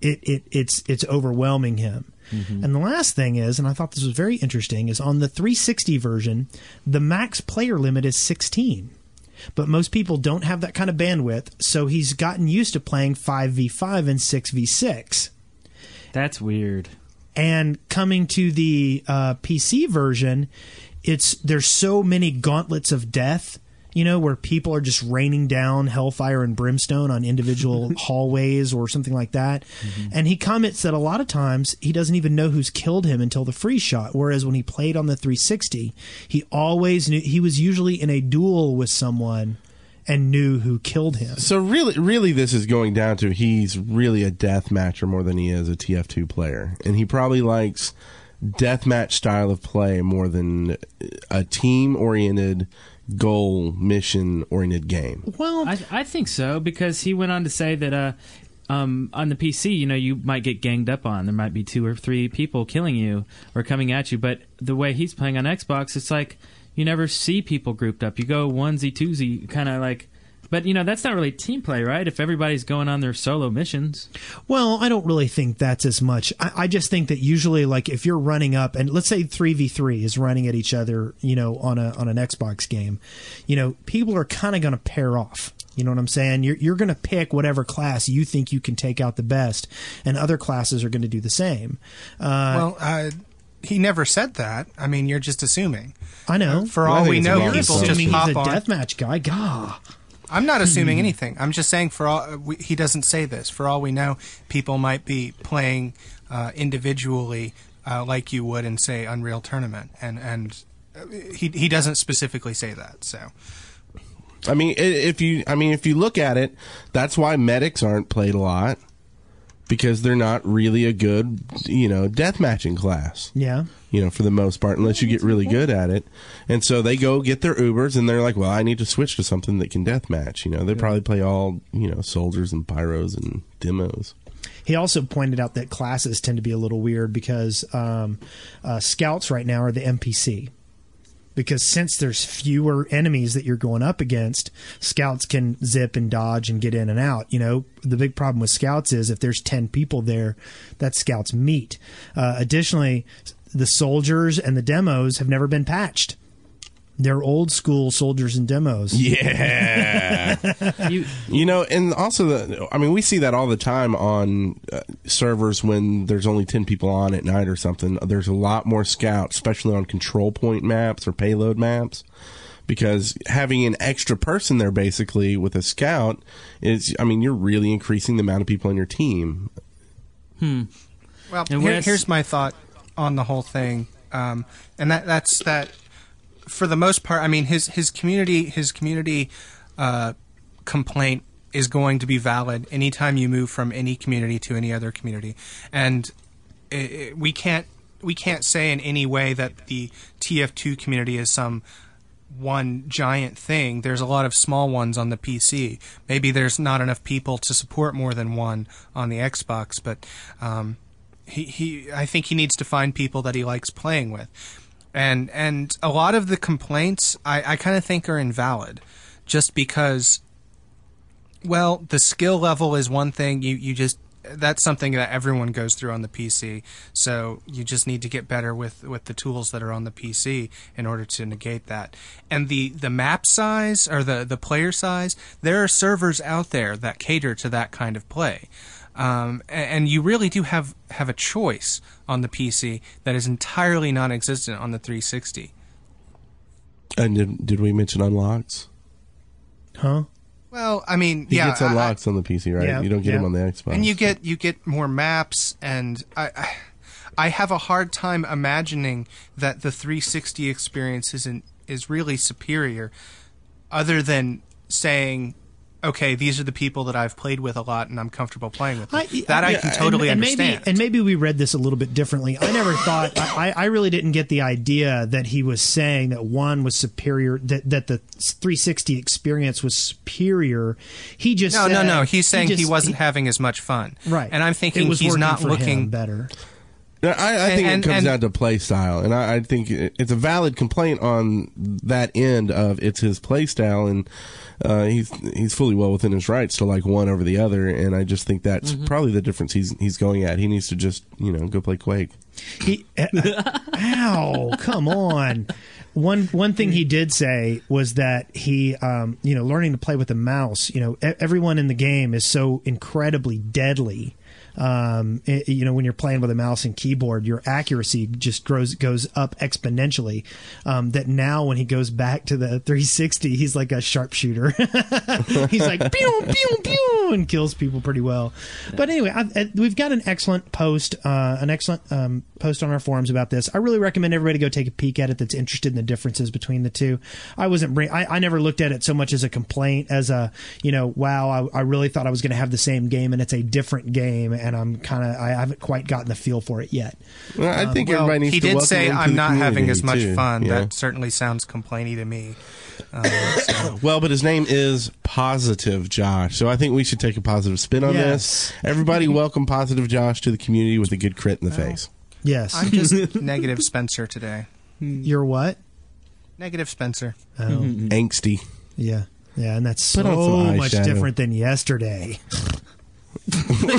it's overwhelming him. Mm-hmm. And the last thing is, and I thought this was very interesting, is on the 360 version, the max player limit is 16. But most people don't have that kind of bandwidth, so he's gotten used to playing 5v5 and 6v6. That's weird. And coming to the PC version, there's so many gauntlets of death, you know, where people are just raining down hellfire and brimstone on individual hallways or something like that. Mm-hmm. And he comments that a lot of times he doesn't even know who's killed him until the free shot, whereas when he played on the 360, he always knew. He was usually in a duel with someone and knew who killed him. So really this is going down to he's really a death matcher more than he is a TF2 player. And he probably likes deathmatch style of play more than a team-oriented, goal mission-oriented game. Well, I think so, because he went on to say that on the PC, you know, you might get ganged up on. There might be 2 or 3 people killing you or coming at you, but the way he's playing on Xbox, it's like you never see people grouped up. You go onesie, twosie, kind of like... But, you know, that's not really team play, right? If everybody's going on their solo missions. Well, I don't really think that's as much. I just think that usually, like, if you're running up, and let's say 3v3 is running at each other, you know, on an Xbox game, you know, people are kind of going to pair off. You know what I'm saying? You're going to pick whatever class you think you can take out the best, and other classes are going to do the same. He never said that. I mean, you're just assuming. I know. For all we know, people just pop on. He's a deathmatch guy. Gah. I'm not assuming anything. I'm just saying he doesn't say this. For all we know, people might be playing individually like you would in, say, Unreal Tournament. And he doesn't specifically say that. So, I mean, if you look at it, that's why medics aren't played a lot, because they're not really a good, you know, deathmatching class. Yeah. You know, for the most part, unless you get really good at it. And so they go get their Ubers, and they're like, well, I need to switch to something that can deathmatch. You know, they probably play all, you know, soldiers and pyros and demos. He also pointed out that classes tend to be a little weird because scouts right now are the NPC. Because since there's fewer enemies that you're going up against, scouts can zip and dodge and get in and out. You know, the big problem with scouts is if there's 10 people there, that's scouts' meat. Additionally, the soldiers and the demos have never been patched. They're old school soldiers and demos. Yeah. You know, and also, I mean, we see that all the time on servers when there's only 10 people on at night or something. There's a lot more scouts, especially on control point maps or payload maps, because having an extra person there basically with a scout is, I mean, you're really increasing the amount of people on your team. Hmm. Well, here's my thought on the whole thing. And that's that. For the most part, I mean, his community complaint is going to be valid anytime you move from any community to any other community, and we can't say in any way that the TF2 community is some one giant thing. There's a lot of small ones on the PC. Maybe there's not enough people to support more than one on the Xbox, but I think he needs to find people that he likes playing with. And a lot of the complaints I kind of think are invalid, just because, well, the skill level is one thing. That's something that everyone goes through on the PC. So you just need to get better with the tools that are on the PC in order to negate that. And the map size or the player size, there are servers out there that cater to that kind of play. And you really do have a choice on the PC that is entirely non-existent on the 360. And did we mention unlocks? Huh? Well, I mean, yeah. He gets unlocks on the PC, right? Yeah, you don't get them on the Xbox. And you get more maps, and I have a hard time imagining that the 360 experience is really superior, other than saying, okay, these are the people that I've played with a lot and I'm comfortable playing with them. I can totally understand. Maybe we read this a little bit differently. I never thought, I really didn't get the idea that he was saying that one was superior, that the 360 experience was superior. He just No. He's saying he wasn't having as much fun. Right. And I'm thinking he's not looking better. I think it comes down to play style, and I think it's a valid complaint on that end of it's his play style, and he's fully well within his rights to like one over the other, and I just think that's probably the difference he's going at. He needs to just, you know, go play Quake. Ow, come on. One thing he did say was that he, you know, learning to play with a mouse, you know, everyone in the game is so incredibly deadly. You know, when you're playing with a mouse and keyboard, your accuracy just goes up exponentially. That now when he goes back to the 360, he's like a sharpshooter. He's like pew pew pew and kills people pretty well. But anyway, we've got an excellent post, post on our forums about this. I really recommend everybody go take a peek at it that's interested in the differences between the two. I never looked at it so much as a complaint as a, you know, wow, I really thought I was going to have the same game and it's a different game. And I haven't quite gotten the feel for it yet. Well, I think everybody needs to welcome into the community. He did say I'm not having as much fun. Yeah. That certainly sounds complainy to me. Well, but his name is Positive Josh, so I think we should take a positive spin on this. Everybody welcome Positive Josh to the community with a good crit in the face. Yes. I'm just negative Spencer today. You're what? Negative Spencer. Oh. Angsty. Yeah. Yeah, and that's so much different than yesterday. You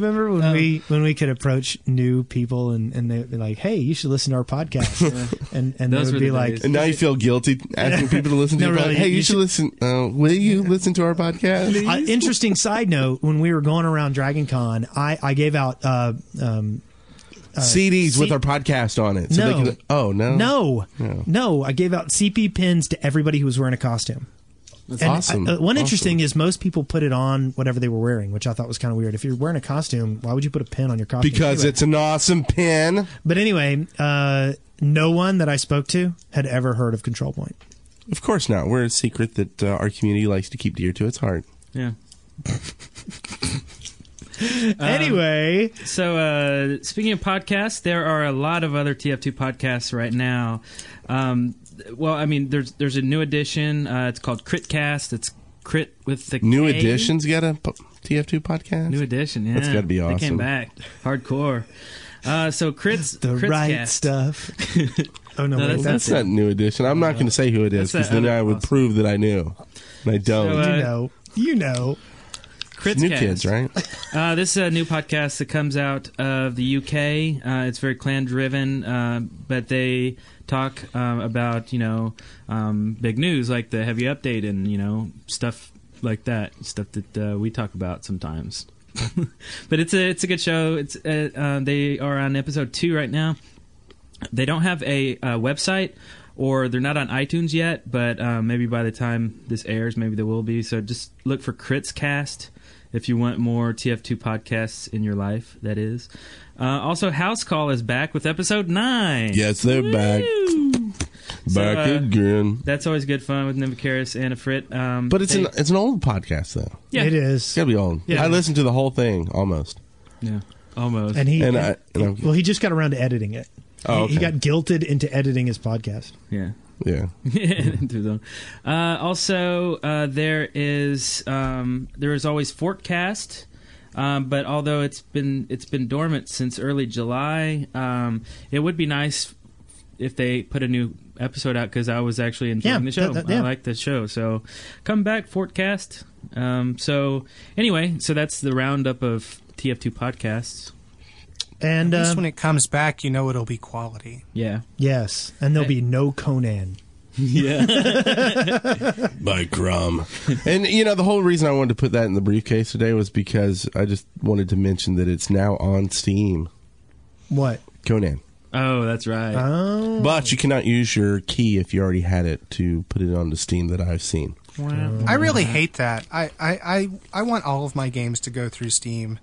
remember when we could approach new people and they'd be like, "Hey, you should listen to our podcast," and they would be like, "And now you feel guilty asking people to listen to your podcast. Really, hey, you should listen. Will you listen to our podcast?" Interesting side note: when we were going around Dragon Con, I gave out CDs with our podcast on it. So they could, I gave out CP pins to everybody who was wearing a costume. That's awesome. One interesting is most people put it on whatever they were wearing, which I thought was kind of weird. If you're wearing a costume, why would you put a pin on your costume? Because it's an awesome pin. But anyway, no one that I spoke to had ever heard of Control Point. Of course not. We're a secret that our community likes to keep dear to its heart. Yeah. Anyway, so speaking of podcasts, there are a lot of other TF2 podcasts right now. Well, I mean, there's a new edition. It's called Critcast. It's Crit with the K. New edition's got a TF2 podcast. New edition, yeah, that's got to be awesome. They came back hardcore. So Crits, the Crits right cast. Stuff. Oh no, that's not new edition. I'm not going to say who it is because then I would prove that I knew, and I don't. So, you know. Crits New Kids, right? This is a new podcast that comes out of the UK. It's very clan-driven, but they talk about, you know, big news like the Heavy Update and, you know, stuff like that, stuff that we talk about sometimes. But it's a good show. It's they are on episode 2 right now. They don't have a website, or they're not on iTunes yet, but maybe by the time this airs, maybe they will be. So just look for Critscast if you want more TF2 podcasts in your life, that is. Also, House Call is back with episode 9. Yes, they're Woo! Back again. That's always good fun with Nimicarius and Afrit. But it's an old podcast, though. Yeah. It is. It's got to be old. Yeah. I listened to the whole thing, almost. Yeah, almost. Well, he just got around to editing it. Oh, okay. He got guilted into editing his podcast. Yeah. Yeah. Also, there is always Fortcast, but although it's been dormant since early July, it would be nice if they put a new episode out, because I was actually enjoying the show. I like the show. So come back, Fortcast. So that's the roundup of TF2 podcasts. And at least when it comes back, you know it'll be quality. Yeah. Yes. And there'll be no Conan. Yeah. By crumb. And, you know, the whole reason I wanted to put that in the briefcase today was because I just wanted to mention that it's now on Steam. What? Conan. Oh, that's right. Oh. But you cannot use your key if you already had it to put it onto Steam that I've seen. Wow. I really hate that. I want all of my games to go through Steam.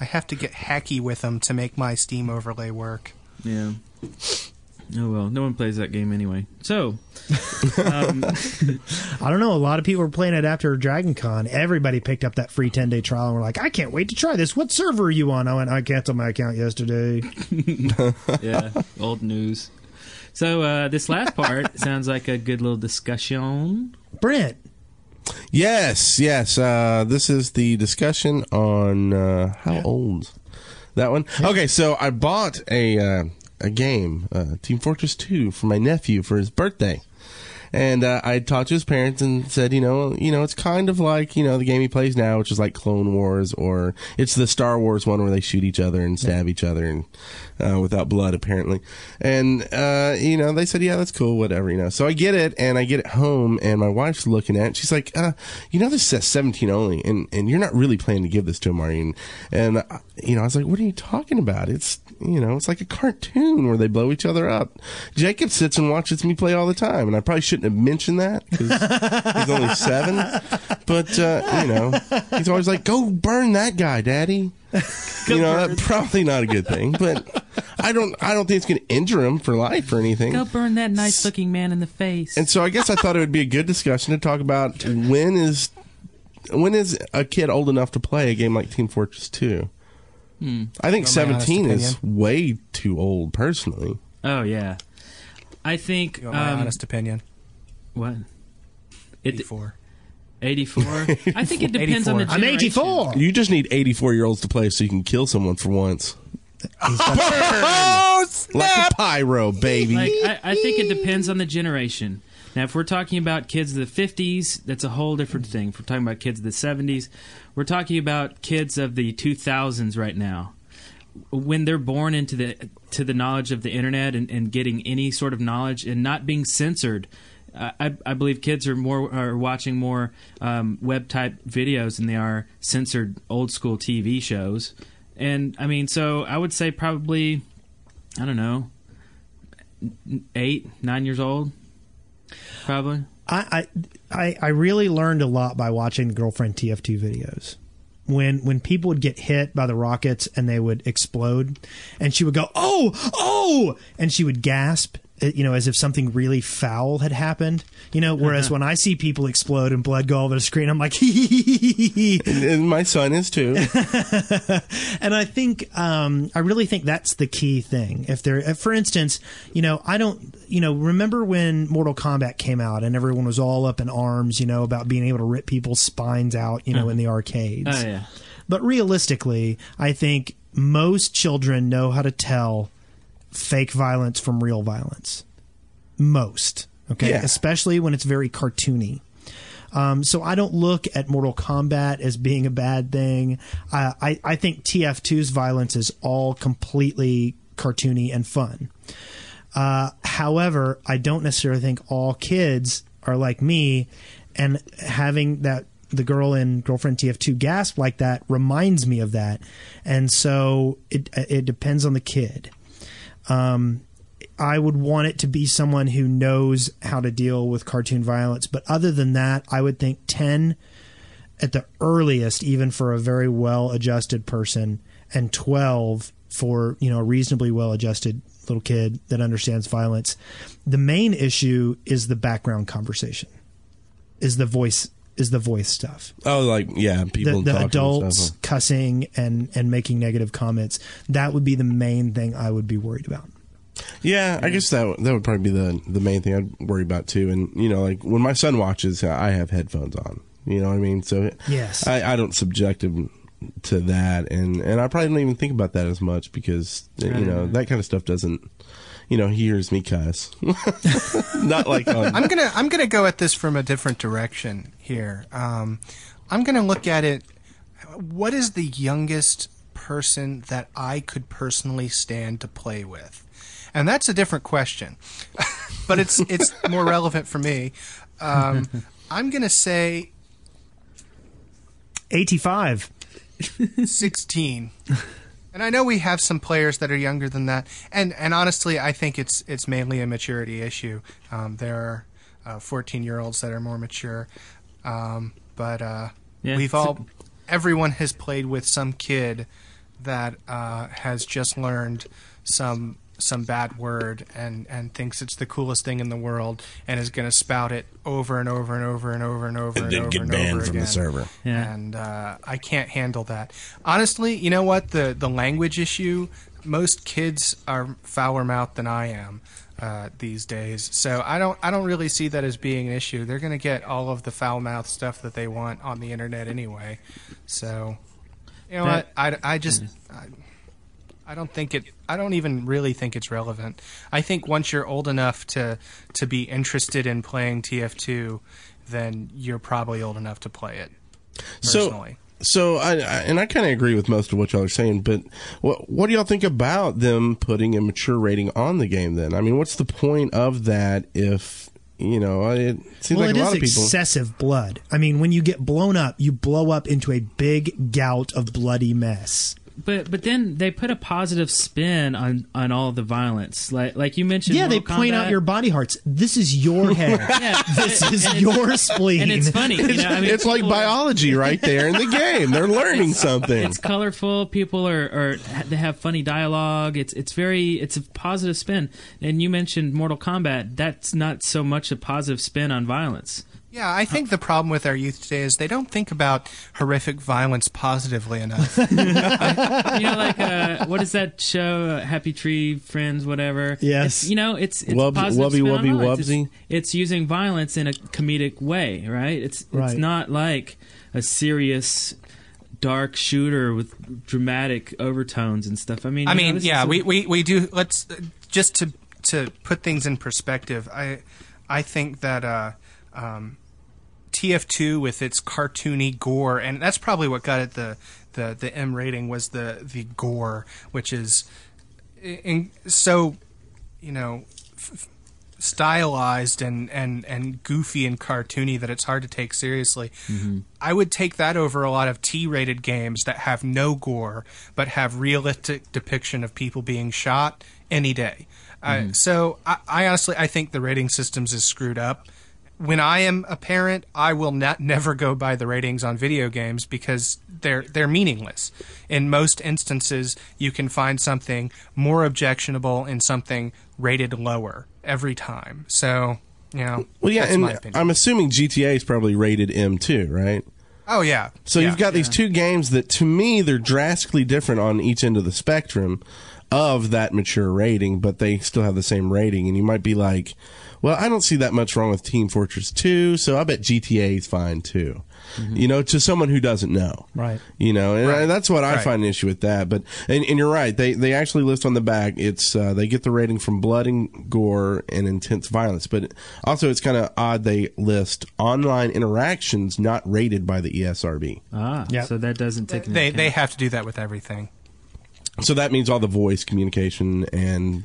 I have to get hacky with them to make my Steam overlay work. Yeah. Oh, well. No one plays that game anyway. So. I don't know. A lot of people were playing it after Dragon Con. Everybody picked up that free 10-day trial and were like, I can't wait to try this. What server are you on? I went, I canceled my account yesterday. Yeah. Old news. So this last part sounds like a good little discussion. Brent. Yes. This is the discussion on how old that one. Okay, so I bought a game, Team Fortress 2, for my nephew for his birthday, and I talked to his parents and said, you know, it's kind of like the game he plays now, which is like Clone Wars, or it's the Star Wars one where they shoot each other and stab each other and without blood apparently. And they said, yeah, that's cool, whatever. So I get it, and I get it home, and my wife's looking at it, and she's like, this says 17 only, and you're not really planning to give this to him, are you? And I was like, what are you talking about? It's it's like a cartoon where they blow each other up. Jacob sits and watches me play all the time, and I probably shouldn't have mentioned that because he's only 7. But he's always like, "Go burn that guy, Daddy." That's probably not a good thing. But I don't think it's going to injure him for life or anything. Go burn that nice-looking man in the face. And so I guess I thought it would be a good discussion to talk about when is a kid old enough to play a game like Team Fortress 2. I think 17 is way too old, personally. Oh, yeah. I think... You want my honest opinion? What? 84. 84? I think it depends on the generation. I'm 84! You just need 84-year-olds to play so you can kill someone for once. Oh, snap! Like a pyro, baby. I think it depends on the generation. Now, if we're talking about kids of the 50s, that's a whole different thing. If we're talking about kids of the 70s, we're talking about kids of the 2000s right now. When they're born into the knowledge of the internet and getting any sort of knowledge and not being censored, I believe kids are watching more web type videos than they are censored old school TV shows. And I mean, so I would say probably, I don't know, 8, 9 years old. Probably. I really learned a lot by watching the Girlfriend TF2 videos. When people would get hit by the rockets and they would explode, and she would go, oh, and she would gasp, as if something really foul had happened. Whereas when I see people explode and blood go all over the screen, I'm like, hee. And my son is too. And I think, I really think that's the key thing. If for instance, remember when Mortal Kombat came out and everyone was all up in arms, about being able to rip people's spines out, in the arcades. Oh, yeah. But realistically, I think most children know how to tell fake violence from real violence. Most. Okay? Yeah. Especially when it's very cartoony. So I don't look at Mortal Kombat as being a bad thing. I think TF2's violence is all completely cartoony and fun. However, I don't necessarily think all kids are like me, and having that the girl in Girlfriend TF2 gasp like that reminds me of that, and so it depends on the kid. I would want it to be someone who knows how to deal with cartoon violence, but other than that, I would think 10 at the earliest, even for a very well-adjusted person, and 12 for, you know, a reasonably well-adjusted little kid that understands violence. The main issue is the background conversation, is the voice stuff. Oh, like, yeah, people the adults and stuff, huh? Cussing and making negative comments. That would be the main thing I would be worried about. Yeah, I guess that would probably be the main thing I'd worry about too. And, you know, like when my son watches, I have headphones on. You know what I mean? So yes, I don't subject him to that, and I probably don't even think about that as much because, you know, that kind of stuff doesn't. You know, he hears me cuss. Not like I'm gonna go at this from a different direction here. I'm gonna look at it. What is the youngest person that I could personally stand to play with? And that's a different question, but it's more relevant for me. I'm going to say 85, 16. And I know we have some players that are younger than that. And honestly, I think it's mainly a maturity issue. There are 14-year-olds that are more mature, but everyone has played with some kid that has just learned some bad word and thinks it's the coolest thing in the world and is going to spout it over and over and over and over and over and over and over again. And then get banned from the server. Yeah. And I can't handle that. Honestly, you know what? The language issue, most kids are fouler-mouthed than I am these days. So I don't really see that as being an issue. They're going to get all of the foul-mouthed stuff that they want on the internet anyway. So, you know that, what? I don't think it. I don't even really think it's relevant. I think once you're old enough to be interested in playing TF2, then you're probably old enough to play it. Personally. So I kind of agree with most of what y'all are saying. But what do y'all think about them putting a mature rating on the game? Then I mean, what's the point of that if? You know, it seems like a lot of people. Well, it is excessive blood. I mean, when you get blown up, you blow up into a big gout of bloody mess. But then they put a positive spin on all the violence, like you mentioned. Yeah, Mortal Kombat. Point out your body parts. This is your head. Yeah, this is your spleen. And it's funny. You know, I mean, it's like biology right there in the game. They're learning something. It's colorful. People are they have funny dialogue. It's a positive spin. And you mentioned Mortal Kombat. That's not so much a positive spin on violence. Yeah, I think the problem with our youth today is they don't think about horrific violence positively enough. What is that show? Happy Tree Friends, whatever. Yes. It's positive spin on violence. It's using violence in a comedic way, right? It's not like a serious, dark shooter with dramatic overtones and stuff. We do. Let's just to put things in perspective. I think that. TF2 with its cartoony gore, and that's probably what got it the M rating was the gore, which is stylized and goofy and cartoony that it's hard to take seriously. Mm-hmm. I would take that over a lot of T-rated games that have no gore but have realistic depiction of people being shot any day. Mm-hmm. So I honestly, I think the rating systems is screwed up. When I am a parent, I will never go by the ratings on video games because they're meaningless. In most instances, you can find something more objectionable in something rated lower every time. So, that's my opinion. I'm assuming GTA is probably rated M too, right? Oh, yeah. So you've got these two games that, to me, they're drastically different on each end of the spectrum. of that mature rating, but they still have the same rating. And you might be like, well, I don't see that much wrong with Team Fortress 2, so I bet GTA is fine too. Mm-hmm. You know, to someone who doesn't know. Right. You know, and right. that's what I find an issue with that. But, and you're right, they actually list on the back, it's, they get the rating from blood and gore and intense violence. But also, it's kind of odd they list online interactions not rated by the ESRB. Ah, yep. So that doesn't take into account. They have to do that with everything. So that means all the voice communication and,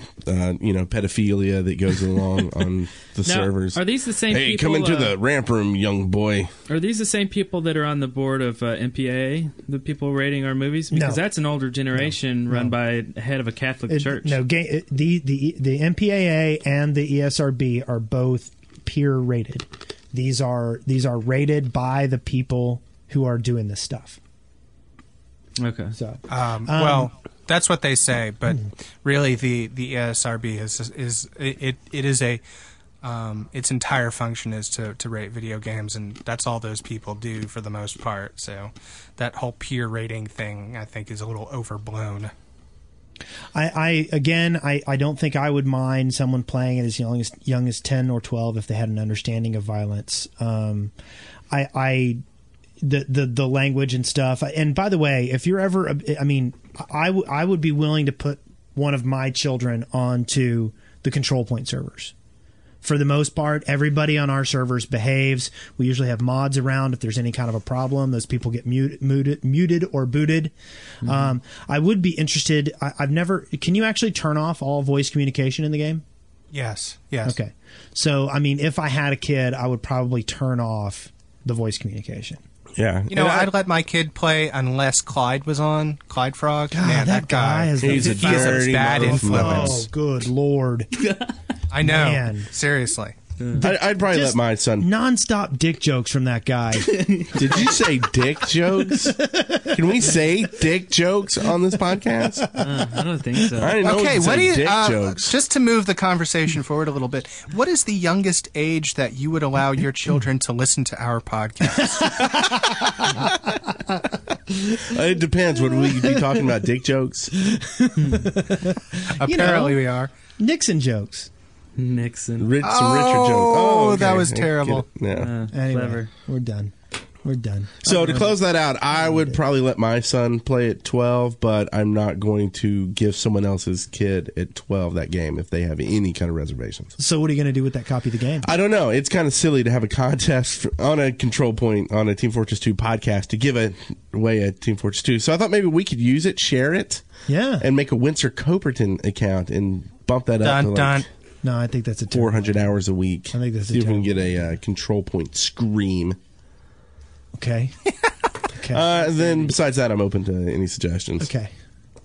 you know, pedophilia that goes along on the servers. Are these the same people? Hey, come into the ramp room, young boy. Are these the same people that are on the board of MPAA, the people rating our movies? Because that's an older generation run by the head of a Catholic church. No, the MPAA and the ESRB are both peer rated. These are rated by the people who are doing this stuff. Okay. So, well, that's what they say, but really, the ESRB is its entire function is to rate video games, and that's all those people do for the most part. So that whole peer rating thing, I think, is a little overblown. I don't think I would mind someone playing it as young as 10 or 12 if they had an understanding of violence. The language and stuff. And by the way, if you're ever, I mean, I would be willing to put one of my children onto the Control Point servers. For the most part, everybody on our servers behaves. We usually have mods around if there's any kind of a problem. Those people get muted or booted. Mm-hmm. I would be interested. I've never. Can you actually turn off all voice communication in the game? Yes. Okay. So, I mean, if I had a kid, I would probably turn off the voice communication. Yeah, you know, I'd let my kid play unless Clyde was on. Clyde Frog, God, man, that guy is a bad influence. Oh, good lord! I know, man. Seriously. I'd probably let my son nonstop dick jokes from that guy. Did you say dick jokes? Can we say dick jokes on this podcast? I don't think so. I didn't know what do you? Just to move the conversation forward a little bit, what is the youngest age that you would allow your children to listen to our podcast? It depends. Would we be talking about dick jokes? Apparently, we are. Nixon jokes. Richard joke. Oh, okay. That was terrible. Yeah. Anyway, clever. We're done. So to close that out, I would probably let my son play at 12, but I'm not going to give someone else's kid at 12 that game if they have any kind of reservations. So what are you going to do with that copy of the game? I don't know. It's kind of silly to have a contest on a Control Point, on a Team Fortress 2 podcast to give away a Team Fortress 2. So I thought maybe we could use it, share it, and make a Windsor Coperton account and bump that up to like... No, I think that's a 400 hours a week. I think that's a terrible. See if we can get a Control Point scream. Okay. Then besides that, I'm open to any suggestions. Okay.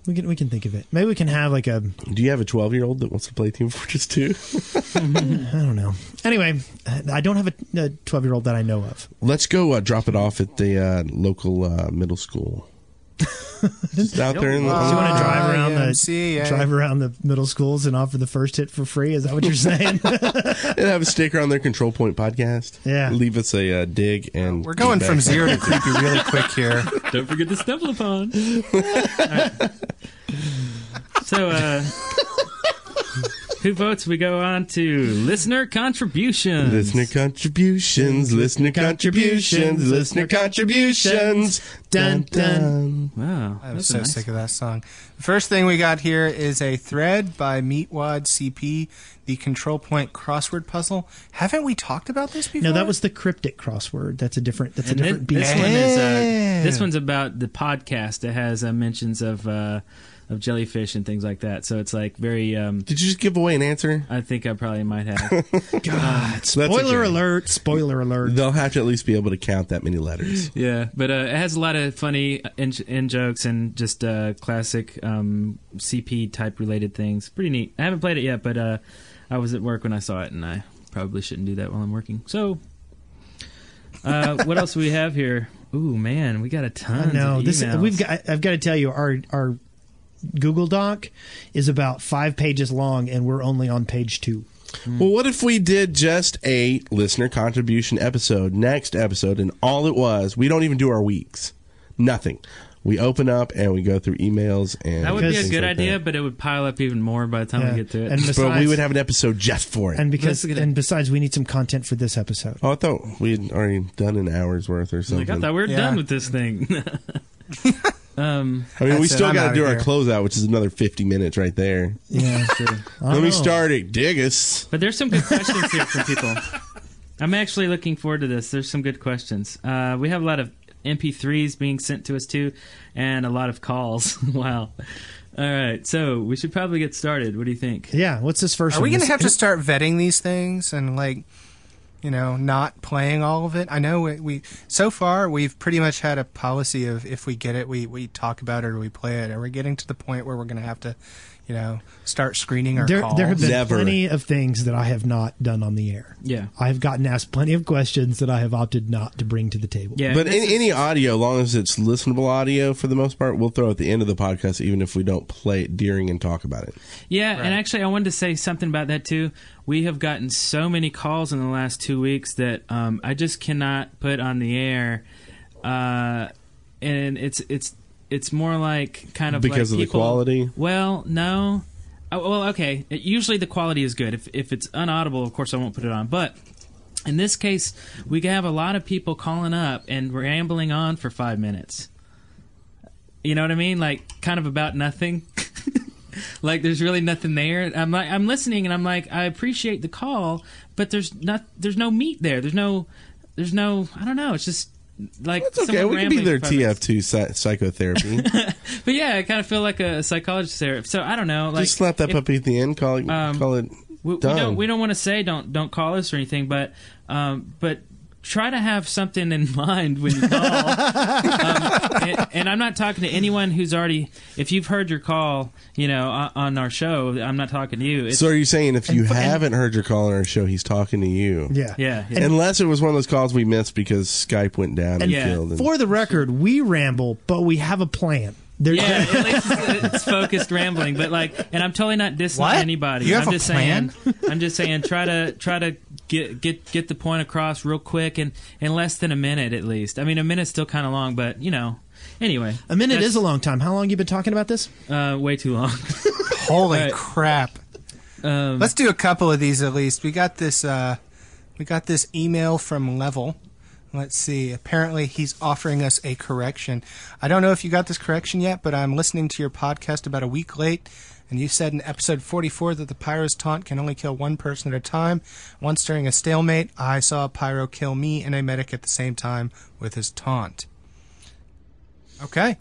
We can think of it. Maybe we can have like a... Do you have a 12-year-old that wants to play Team Fortress 2? I don't know. Anyway, I don't have a 12-year-old that I know of. Let's go drop it off at the local middle school. Just out there in the you want to drive around the middle schools and offer the first hit for free? Is that what you're saying? And have a sticker on their Control Point podcast. Yeah, leave us a dig, and we're going from zero to creepy really quick here. Don't forget to stumble upon. Right. So, who votes? We go on to listener contributions. Listener contributions. Listener contributions. Listener contributions. Dun dun. Wow, I was so sick of that song. The first thing we got here is a thread by Meatwad CP. The Control Point crossword puzzle. Haven't we talked about this before? No, that was the cryptic crossword. That's a different. That's a different beast. This one's about the podcast. It has mentions of jellyfish and things like that. So it's like very... Did you just give away an answer? I think I probably might have. God, spoiler alert. Spoiler alert. They'll have to at least be able to count that many letters. Yeah, but it has a lot of funny in-jokes and just classic CP-type related things. Pretty neat. I haven't played it yet, but I was at work when I saw it, and I probably shouldn't do that while I'm working. So what else do we have here? Ooh, man, we got a ton of emails. I've got to tell you, our Google Doc is about 5 pages long, and we're only on page 2. Well, what if we did just a listener contribution episode, next episode, and all it was, we don't even do our weeks. Nothing. we open up and we go through emails. And that would be a good idea, but it would pile up even more by the time we get to it. And besides, but we would have an episode just for it. And besides, we need some content for this episode. Oh, I thought we had already done an hour's worth or something. I thought we were done with this thing. I mean, we still got to do our closeout, which is another 50 minutes right there. Yeah, sure. Let me start at Diggus. But there's some good questions here from people. I'm actually looking forward to this. There's some good questions. We have a lot of MP3s being sent to us, too, and a lot of calls. Wow. All right, so we should probably get started. What do you think? Yeah, what's this first one? Are we going to have to start vetting these things and, like, you know, not playing all of it? I know we so far we've pretty much had a policy of if we get it, we talk about it or we play it. And we're getting to the point where we're going to have to, you know, start screening our calls. There have been plenty of things that I have not done on the air. Yeah. I've gotten asked plenty of questions that I have opted not to bring to the table. Yeah, but any audio, long as it's listenable audio for the most part, we'll throw at the end of the podcast, even if we don't play it during and talk about it. Yeah, right. And actually I wanted to say something about that too. We have gotten so many calls in the last 2 weeks that I just cannot put on the air, and it's more like kind of because like of people, the quality. Well, no, well, okay. Usually the quality is good. If it's unaudible, of course I won't put it on. But in this case, we have a lot of people calling up and rambling on for 5 minutes. You know what I mean? Like kind of about nothing. Like there's really nothing there. I'm listening and I'm like, I appreciate the call, but there's no meat there. There's no I don't know. It's just like it's okay. We can be their TF2 psychotherapy. But yeah, I kind of feel like a psychologist there. So I don't know. Like, just slap that puppy at the end. Call it. We don't want to say don't call us or anything, but. Try to have something in mind when you call. And I'm not talking to anyone who's already... If you've heard your call, you know, on our show, I'm not talking to you. It's, so are you saying if you haven't heard your call on our show, he's talking to you? Yeah. Yeah. Unless it was one of those calls we missed because Skype went down and killed. And for the record, we ramble, but we have a plan. At least it's focused rambling. But like, and I'm totally not dissing anybody. You have a plan? I'm just saying, try to get the point across real quick and in less than a minute at least. I mean, a minute's still kind of long, but you know. Anyway, a minute is a long time. How long you been talking about this? Way too long. Holy crap! Let's do a couple of these at least. We got this email from Level. Let's see. Apparently, he's offering us a correction. I don't know if you got this correction yet, but I'm listening to your podcast about a week late, and you said in episode 44 that the pyro's taunt can only kill one person at a time. Once during a stalemate, I saw a pyro kill me and a medic at the same time with his taunt. Okay.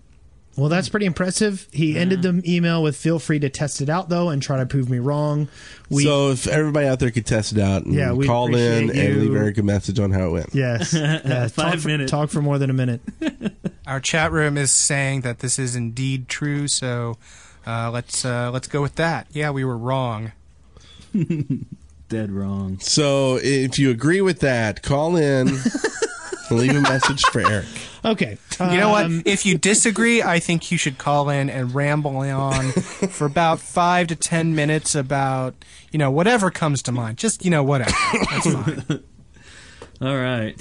Well, that's pretty impressive. He ended the email with, feel free to test it out, though, and try to prove me wrong. So if everybody out there could test it out and call in and leave Eric a message on how it went. Yes. 5 minutes. Talk for more than a minute. Our chat room is saying that this is indeed true, so let's go with that. Yeah, we were wrong. Dead wrong. So if you agree with that, call in. Leave a message for Eric. Okay. You know what? If you disagree, I think you should call in and ramble on for about 5 to 10 minutes about, you know, whatever comes to mind. Just, you know, whatever. That's fine. All right.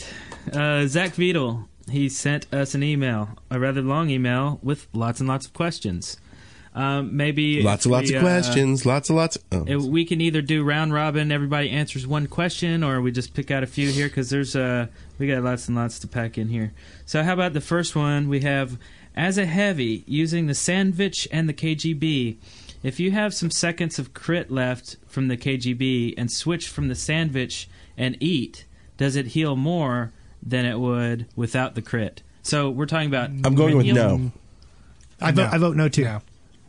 Zach Viedel, he sent us an email, a rather long email with lots and lots of questions. Maybe we can either do round robin, everybody answers one question, or we just pick out a few here because there's we got lots and lots to pack in here. So how about the first one? We have, as a heavy using the sandwich and the KGB, if you have some seconds of crit left from the KGB and switch from the sandwich and eat, does it heal more than it would without the crit? So we're talking about. I'm going with no. I vote no too. No.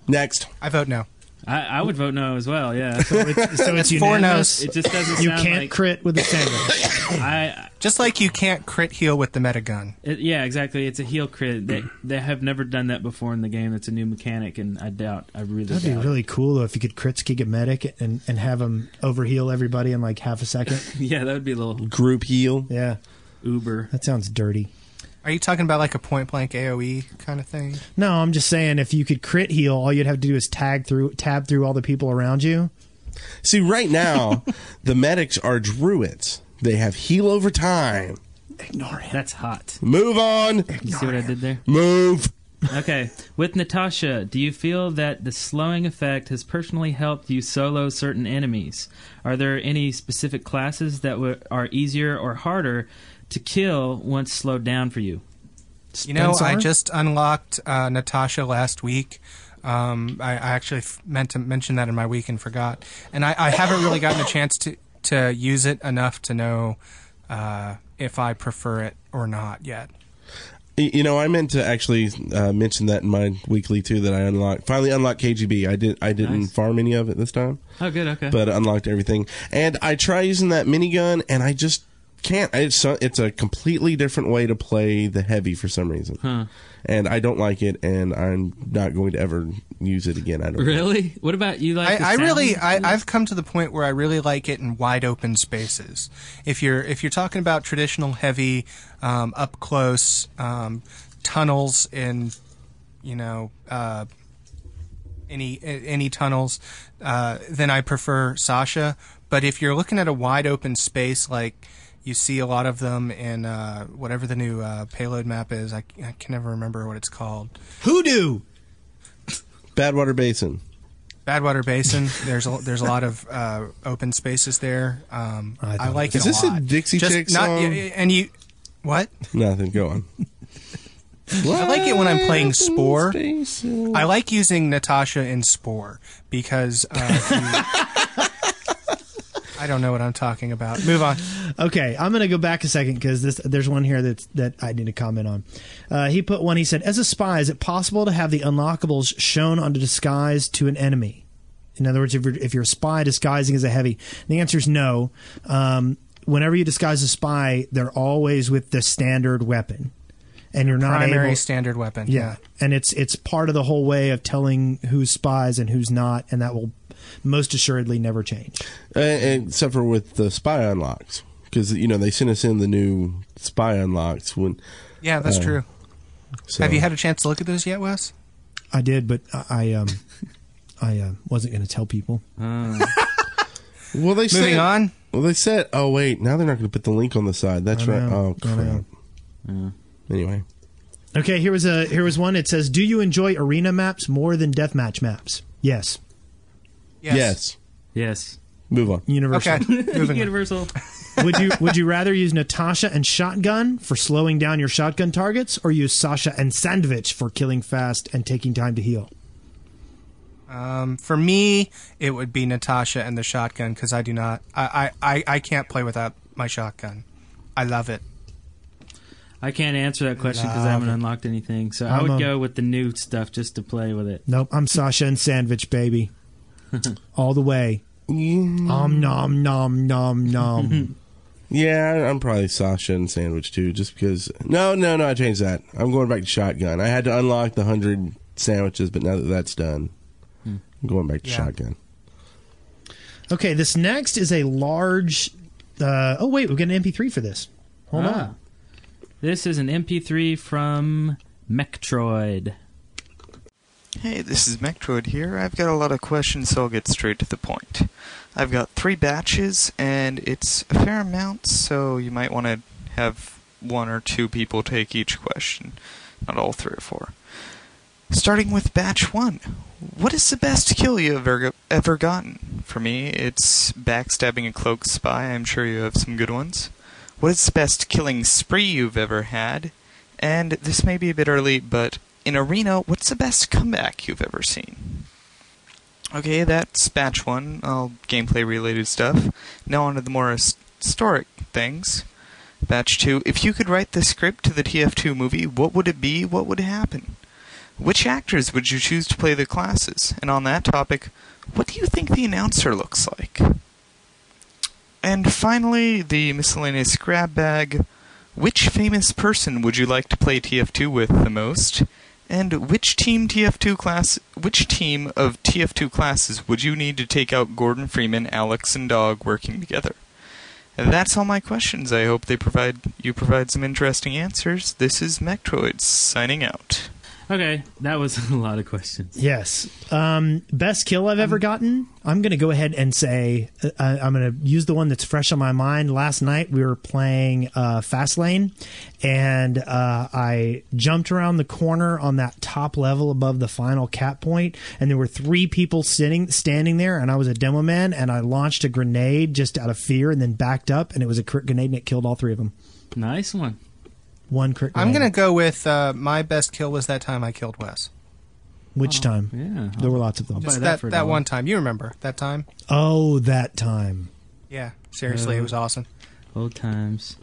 Next. I vote no. I would vote no as well, yeah. So it's unanimous. It just doesn't sound like... You can't crit with the sandwich. Just like you can't crit heal with the metagun. Yeah, exactly. It's a heal crit. They have never done that before in the game. It's a new mechanic, and I really doubt. That'd be really cool, though, if you could crit kick a medic and have him overheal everybody in like half a second. Yeah, that would be a little... Group heal. Yeah. Uber. That sounds dirty. Are you talking about like a point-blank AoE kind of thing? No, I'm just saying if you could crit heal, all you'd have to do is tab through all the people around you. See, right now, the medics are druids. They have heal over time. Ignore him. That's hot. Move on. Ignore him. See what I did there? Move. Okay. With Natasha, do you feel that the slowing effect has personally helped you solo certain enemies? Are there any specific classes that are easier or harder to kill once slowed down for you? Spencer? You know, I just unlocked Natasha last week. I actually meant to mention that in my week and forgot. And I haven't really gotten a chance to use it enough to know if I prefer it or not yet. You know, I meant to actually mention that in my weekly too. That I finally unlocked KGB. I didn't nice. Farm any of it this time. Oh, good. Okay. But unlocked everything, and I try using that minigun, and I just can't. It's a completely different way to play the heavy for some reason, and I don't like it, and I'm not going to ever use it again. I don't really. Know. What about you? Like I've come to the point where I really like it in wide open spaces. If you're talking about traditional heavy. Up close, tunnels in, you know, any tunnels, then I prefer Sasha. But if you're looking at a wide open space, like you see a lot of them in whatever the new payload map is, I can never remember what it's called. Hoodoo! Badwater Basin. Badwater Basin. There's a lot of open spaces there. I like it a lot. Is this a Dixie Chick song? And you... What? Nothing. Go on. I like it when I'm playing Spore. I like using Natasha in Spore because I don't know what I'm talking about. Move on. Okay, I'm going to go back a second because there's one here that I need to comment on. He put one. He said, "As a spy, is it possible to have the unlockables shown on a disguise to an enemy? In other words, if you're a spy disguising as a heavy, the answer is no." Whenever you disguise a spy, they're always with the standard weapon, and you're not primary standard weapon. Yeah, and it's part of the whole way of telling who's spies and who's not, and that will most assuredly never change, except for with the spy unlocks, because you know they sent us in the new spy unlocks when. Yeah, that's true. So. Have you had a chance to look at those yet, Wes? I did, but I wasn't going to tell people. Well, they moving on. Well, they said, oh, wait, now they're not going to put the link on the side. That's right. Oh, crap. Yeah. Anyway. Okay, here was one. It says, do you enjoy arena maps more than deathmatch maps? Yes. Yes. Yes. Yes. Move on. Universal. Okay. Universal. Would you rather use Natasha and Shotgun for slowing down your shotgun targets or use Sasha and Sandwich for killing fast and taking time to heal? For me, it would be Natasha and the shotgun because I do not. I can't play without my shotgun. I love it. I can't answer that question because I haven't unlocked anything. So I would go with the new stuff just to play with it. Nope, I'm Sasha and Sandwich, baby. All the way. Om nom nom nom nom. Yeah, I'm probably Sasha and Sandwich too just because. No, I changed that. I'm going back to shotgun. I had to unlock the 100 sandwiches, but now that that's done. Going back to shotgun. Okay, this next is a large... oh, wait, we've got an MP3 for this. Hold on. This is an MP3 from Mechdroid. Hey, this is Mechdroid here. I've got a lot of questions, so I'll get straight to the point. I've got 3 batches, and it's a fair amount, so you might want to have 1 or 2 people take each question. Not all 3 or 4. Starting with batch 1. What is the best kill you ever gotten? For me, it's backstabbing a cloaked spy. I'm sure you have some good ones. What is the best killing spree you've ever had? And this may be a bit early, but in Arena, what's the best comeback you've ever seen? Okay, that's batch 1, all gameplay-related stuff. Now on to the more historic things. Batch 2, if you could write the script to the TF2 movie, what would it be? What would happen? Which actors would you choose to play the classes? And on that topic, what do you think the announcer looks like? And finally, the miscellaneous grab bag. Which famous person would you like to play TF2 with the most? And which team of TF2 classes would you need to take out Gordon Freeman, Alex, and Dog working together? And that's all my questions. I hope they provide some interesting answers. This is Mechdroid signing out. Okay, that was a lot of questions. Yes. Best kill I've ever gotten? I'm going to go ahead and say I'm going to use the one that's fresh on my mind. Last night we were playing Fastlane, and I jumped around the corner on that top. top level above the final cap point, and there were three people standing there, and I was a demo man, and I launched a grenade just out of fear and then backed up, and it was a crit grenade, and it killed all three of them. Nice one. One crit grenade. I'm going to go with my best kill was that time I killed Wes. Which time? Yeah. There were lots of them. Just that one time. You remember that time? Oh, that time. Yeah. Seriously, it was awesome. Old times.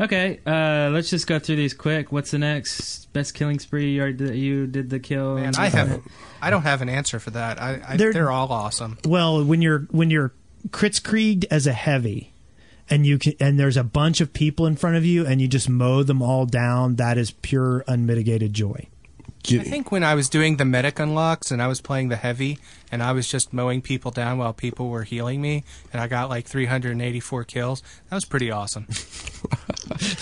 Okay, let's just go through these quick. What's the next best killing spree? You did the kill. Man, I don't have an answer for that. They're all awesome. Well, when you're Kritzkrieged as a heavy, and there's a bunch of people in front of you, and you just mow them all down. That is pure unmitigated joy. I think when I was doing the medic unlocks and I was playing the heavy and I was just mowing people down while people were healing me and I got like 384 kills, that was pretty awesome.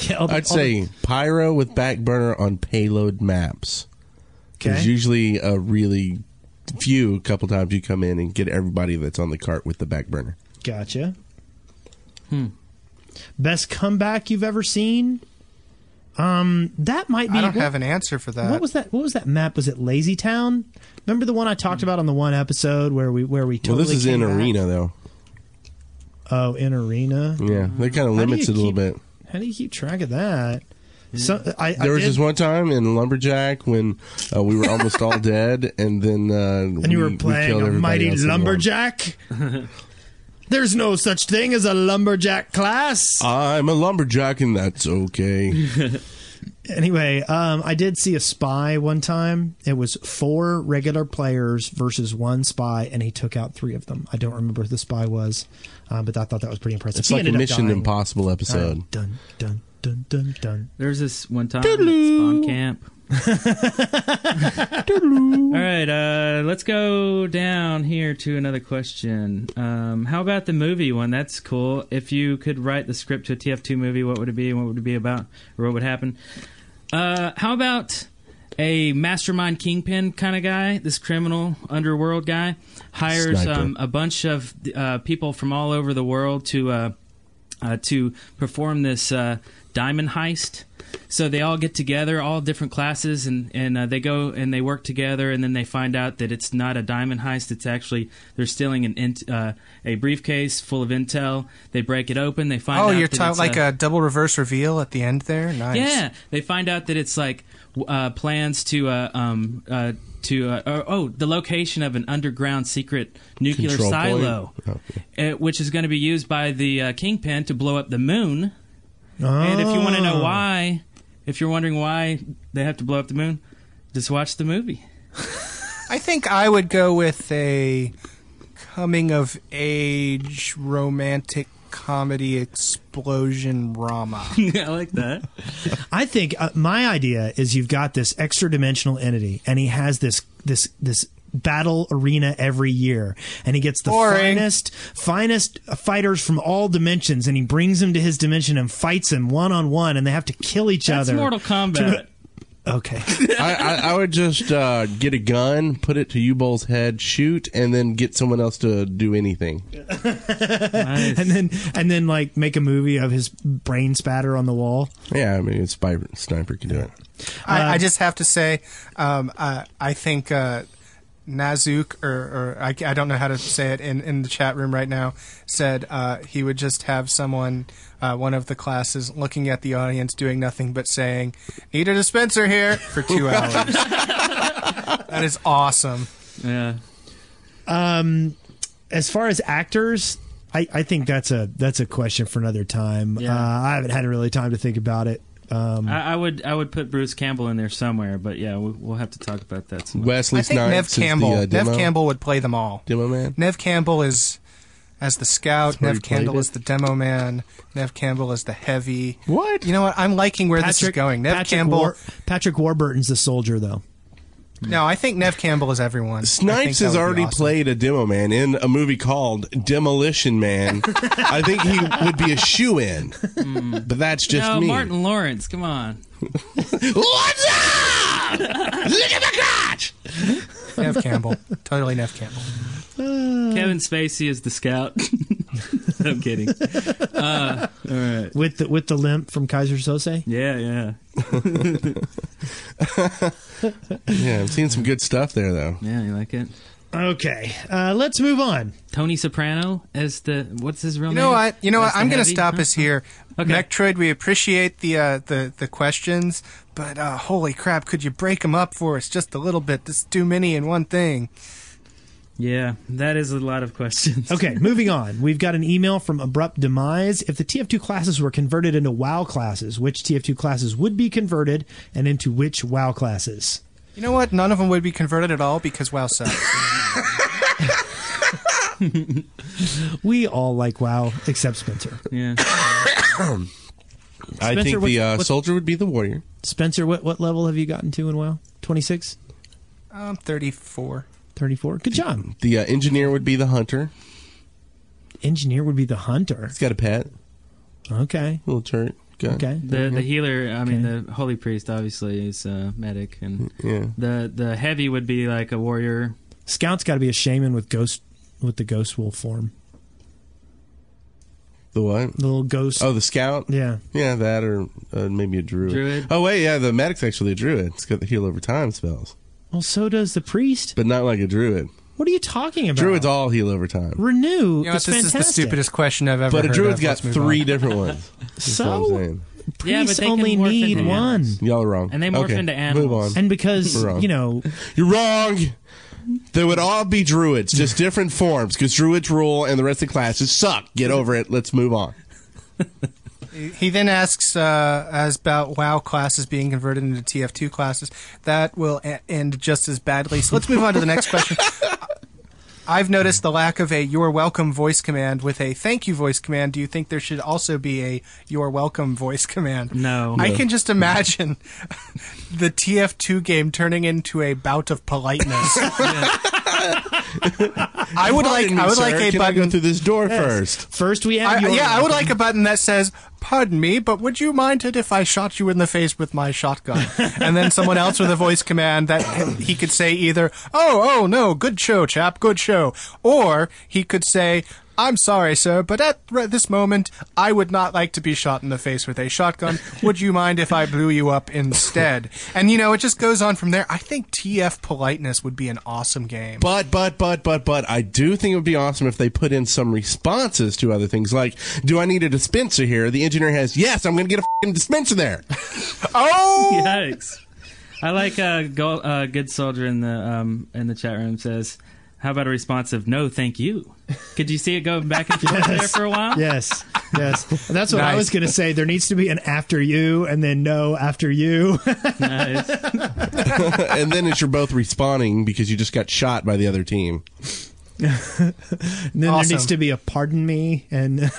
Yeah, I'd say pyro with back burner on payload maps. Okay. There's usually a really few couple times you come in and get everybody that's on the cart with the back burner. Gotcha. Best comeback you've ever seen? That might be. I don't have an answer for that. What was that map? Was it Lazy Town? Remember the one I talked about on the one episode where we totally. Well, this is in arena though. Oh, in arena. Yeah, that kind of limits it a little bit. How do you keep track of that? So, there was this one time in Lumberjack when we were almost all dead, and then and you were playing a mighty lumberjack. There's no such thing as a lumberjack class. I'm a lumberjack, and that's okay. Anyway, I did see a spy one time. It was 4 regular players versus 1 spy, and he took out 3 of them. I don't remember who the spy was, but I thought that was pretty impressive. It's like a Mission Impossible episode. Dun, dun, dun, dun, dun. There's this one time at spawn camp. Alright, let's go down here to another question. How about the movie one? That's cool. If you could write the script to a TF2 movie, what would it be? What would it be about? Or what would happen? How about a mastermind kingpin kind of guy? This criminal underworld guy hires a bunch of people from all over the world to perform this diamond heist. So they all get together, all different classes, and they go and they work together, and then they find out that it's not a diamond heist. It's actually they're stealing a briefcase full of intel. They break it open. They find out that it's... Oh, you're like a double reverse reveal at the end there? Nice. Yeah. They find out that it's like plans to the location of an underground secret nuclear Control silo, okay. Which is going to be used by the Kingpin to blow up the moon. Oh. And if you want to know why, if you're wondering why they have to blow up the moon, just watch the movie. I think I would go with a coming-of-age romantic comedy explosion drama. I like that. I think my idea is you've got this extra-dimensional entity, and he has this battle arena every year, and he gets the finest fighters from all dimensions, and he brings them to his dimension and fights them one-on-one, and they have to kill each other. Mortal Kombat. Okay. I would just get a gun, put it to U-Bolt's head, shoot, and then get someone else to do anything. Nice. And then like make a movie of his brain spatter on the wall. Yeah, I mean a sniper can do it. I just have to say I think Nazuk, or I don't know how to say it, in the chat room right now, said he would just have someone, one of the classes, looking at the audience, doing nothing but saying, "Need a dispenser here," for 2 hours. That is awesome. Yeah. As far as actors, I think that's a question for another time. Yeah. I haven't had really time to think about it. I would put Bruce Campbell in there somewhere, but yeah, we'll have to talk about that. Wesley Snipes. Nev Campbell would play them all. Demo man. Nev Campbell is as the scout. Nev Campbell is the demo man. Nev Campbell is the heavy. What? You know what? I'm liking where this is going. Patrick Warburton's the soldier, though. No, I think Nev Campbell is everyone. Snipes has already played a demo man in a movie called Demolition Man. I think he would be a shoo-in, but that's just me. Martin Lawrence, come on. What's up? Look at my crotch! Nev Campbell. Totally Nev Campbell. Kevin Spacey is the scout. I'm kidding. All right. With the limp from Kaiser Sose? Yeah. Yeah, I'm seeing some good stuff there, though. Yeah, you like it? Okay, let's move on. Tony Soprano as the what's his real name? You know what? I'm going to stop us here. Okay. Mechdroid, we appreciate the questions, but holy crap, could you break them up for us just a little bit? This is too many in one thing. Yeah, that is a lot of questions. Okay, moving on. We've got an email from Abrupt Demise. If the TF2 classes were converted into WoW classes, which TF2 classes would be converted, and into which WoW classes? You know what? None of them would be converted at all because WoW sucks. We all like WoW except Spencer. Yeah. Spencer, I think the soldier would be the warrior. Spencer, what level have you gotten to in WoW? 26? 34. 34. Good job. The engineer would be the hunter. Engineer would be the hunter. He's got a pet. Okay. Little turret. Okay. The healer, the holy priest, obviously, is a medic. And yeah. The heavy would be like a warrior. Scout's got to be a shaman with the ghost wolf form. The what? The little ghost. Oh, the scout? Yeah. Yeah, that or maybe a druid. Oh, wait, yeah, the medic's actually a druid. It's got the heal over time spells. Well, so does the priest. But not like a druid. What are you talking about? Druids all heal over time. Renew. You know, this fantastic. Is the stupidest question I've ever heard. But a druid's got three different ones. So priests only need one. Y'all are wrong. And they morph into animals. Move on. And because you're wrong. They would all be druids, just different forms, because druids rule and the rest of the classes suck. Get over it. Let's move on. He then asks as about WoW classes being converted into TF2 classes. That will end just as badly. So let's move on to the next question. I've noticed the lack of a "you're welcome" voice command with a "thank you" voice command. Do you think there should also be a "you're welcome" voice command? No. I can just imagine the TF2 game turning into a bout of politeness. I would like a button. Go through this door first. First, we have. I would like a button that says, "Pardon me, but would you mind it if I shot you in the face with my shotgun?" And then someone else with a voice command that he could say either, "Oh no, good show, chap, good show," or he could say, "I'm sorry, sir, but at this moment, I would not like to be shot in the face with a shotgun. Would you mind if I blew you up instead?" And, it just goes on from there. I think TF Politeness would be an awesome game. But, I do think it would be awesome if they put in some responses to other things, like, do I need a dispenser here? The engineer has, yes, I'm going to get a f***ing dispenser there. Oh! Yikes. I like Good Soldier in the chat room says, how about a response of no, thank you? Could you see it going back and forth there for a while? Yes. That's what I was going to say. There needs to be an after you and then no after you. Nice. And then it's you're both responding because you just got shot by the other team. And then awesome. There needs to be a pardon me and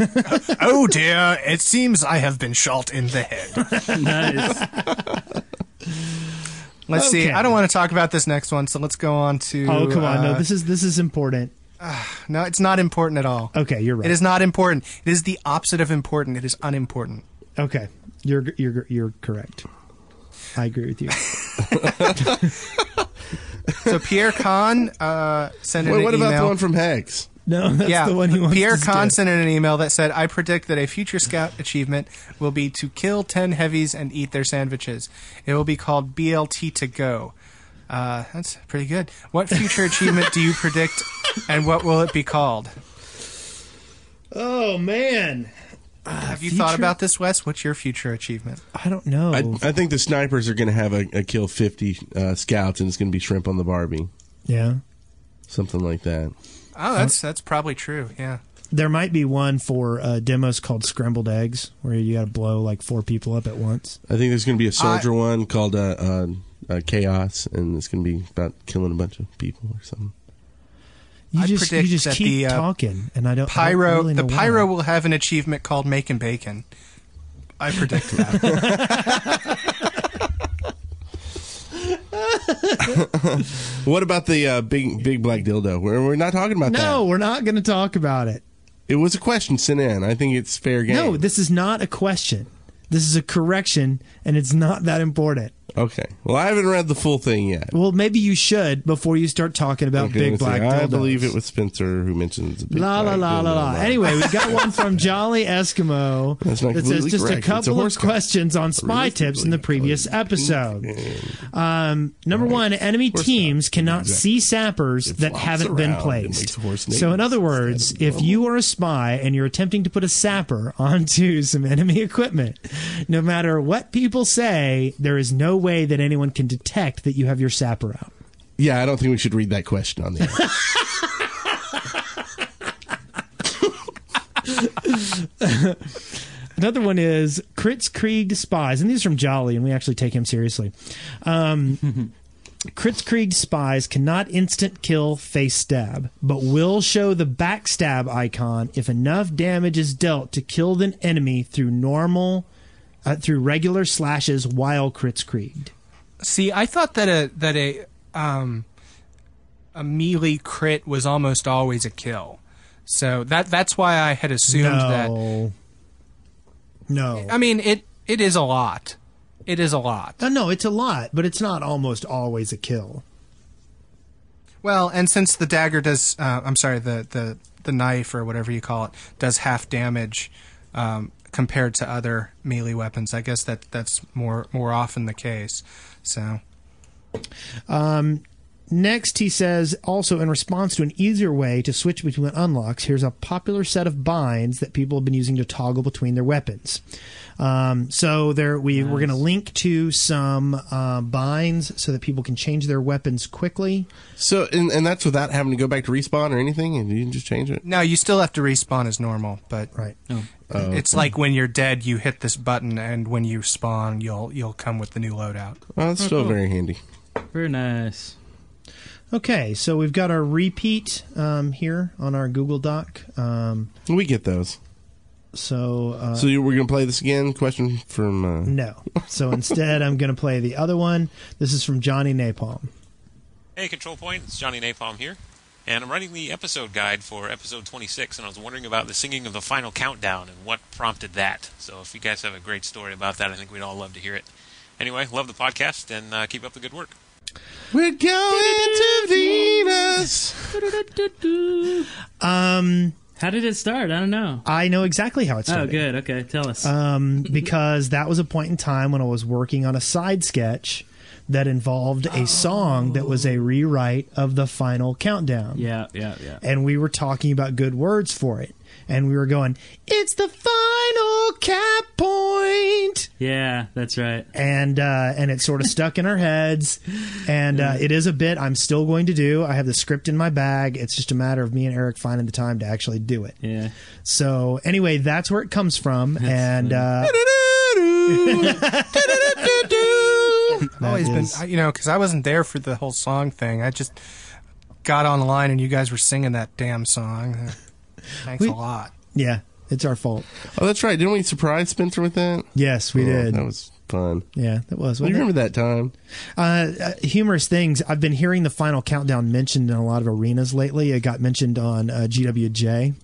oh dear, it seems I have been shot in the head. Nice. Let's see. I don't want to talk about this next one, so let's go on to... Oh, come on. No, this is important. No, it's not important at all. Okay, you're right. It is not important. It is the opposite of important. It is unimportant. Okay. You're correct. I agree with you. So Pierre Kahn sent an email. What about the one from Hex? No, that's the one he wants to do. Pierre Kahn sent in an email that said, I predict that a future scout achievement will be to kill 10 heavies and eat their sandwiches. It will be called BLT to go. That's pretty good. What future achievement do you predict, and what will it be called? Oh, man. Have you thought about this, Wes? What's your future achievement? I don't know. I think the snipers are going to have a kill 50 scouts, and it's going to be shrimp on the Barbie. Yeah. Something like that. Oh, that's probably true, yeah. There might be one for demos called Scrambled Eggs, where you got to blow like 4 people up at once. I think there's going to be a soldier one called Chaos, and it's going to be about killing a bunch of people or something. You just keep talking, and I don't. Pyro will have an achievement called Making Bacon. I predict that. What about the big black dildo? We're not talking about that. No, we're not going to talk about it. It was a question sent in. I think it's fair game. No, this is not a question. This is a correction, and it's not that important. Okay. Well, I haven't read the full thing yet. Well, maybe you should before you start talking about big black dildos. I believe it was Spencer who mentions big black dildos. Anyway, we've got one from Jolly Eskimo that says just a couple of questions on spy tips in the previous episode. Number one, enemy teams cannot see sappers that haven't been placed. So in other words, if you are a spy and you're attempting to put a sapper onto some enemy equipment, no matter what people say, there is no way that anyone can detect that you have your sapper out. Yeah, I don't think we should read that question on the air. Another one is Critz Krieg Spies, and these are from Jolly, and we actually take him seriously. Critz Krieg Spies cannot instant kill face stab, but will show the backstab icon if enough damage is dealt to kill an enemy through regular slashes while Crit's Creed. See, I thought that a melee crit was almost always a kill, so that's why I had assumed that. No, I mean it is a lot. It is a lot. No, it's a lot, but it's not almost always a kill. Well, and since the dagger does, the knife or whatever you call it does half damage. Compared to other melee weapons, I guess that's more often the case. So, next he says, also in response to an easier way to switch between unlocks, here's a popular set of binds that people have been using to toggle between their weapons. So there we're going to link to some binds so that people can change their weapons quickly. So and that's without having to go back to respawn or anything, and you can just change it. No, you still have to respawn as normal, but right. Oh. It's like when you're dead, you hit this button, and when you spawn, you'll come with the new loadout. Well, that's still very handy. Very nice. Okay, so we've got our repeat here on our Google Doc. We get those. So we're going to play this again? Question from... No. So instead, I'm going to play the other one. This is from Johnny Napalm. Hey, Control Point. It's Johnny Napalm here. And I'm writing the episode guide for episode 26, and I was wondering about the singing of the final countdown and what prompted that. So if you guys have a great story about that, I think we'd all love to hear it. Anyway, love the podcast, and keep up the good work. We're going to Venus. How did it start? I don't know. I know exactly how it started. Oh, good. Okay, tell us. Because that was a point in time when I was working on a side sketch that involved a song that was a rewrite of the final countdown. Yeah. And we were talking about good words for it. And we were going, it's the final cap point. Yeah, that's right. And it sort of stuck in our heads. And it is a bit I'm still going to do. I have the script in my bag. It's just a matter of me and Eric finding the time to actually do it. Yeah. So anyway, that's where it comes from. I've always been, because I wasn't there for the whole song thing. I just got online and you guys were singing that damn song. Thanks a lot. Yeah, it's our fault. Oh, that's right. Didn't we surprise Spencer with that? Yes, we did. That was fun. Yeah, that was. Well, you remember that time? Humorous things. I've been hearing the final countdown mentioned in a lot of arenas lately. It got mentioned on GWJ.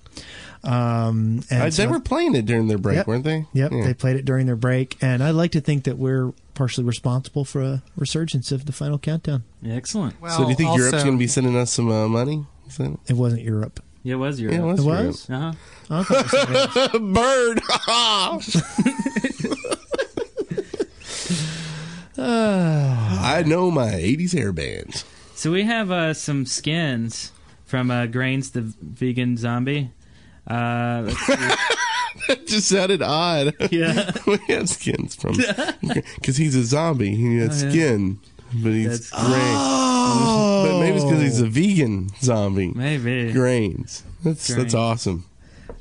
They were playing it during their break, weren't they? Yep, yeah. They played it during their break. And I like to think that we're partially responsible for a resurgence of the final countdown. Yeah, excellent. Well, so do you think Europe's going to be sending us some money? It wasn't Europe. Yeah, it was Europe. Yeah, it was? Uh-huh. Okay. Bird! I know my 80s hair bands. So we have some skins from Grains the Vegan Zombie. Let's see. That just sounded odd. Yeah. We have skins from... Because he's a zombie. He has skin. But he's grain. Oh. But maybe it's because he's a vegan zombie. Maybe. Grains. That's awesome.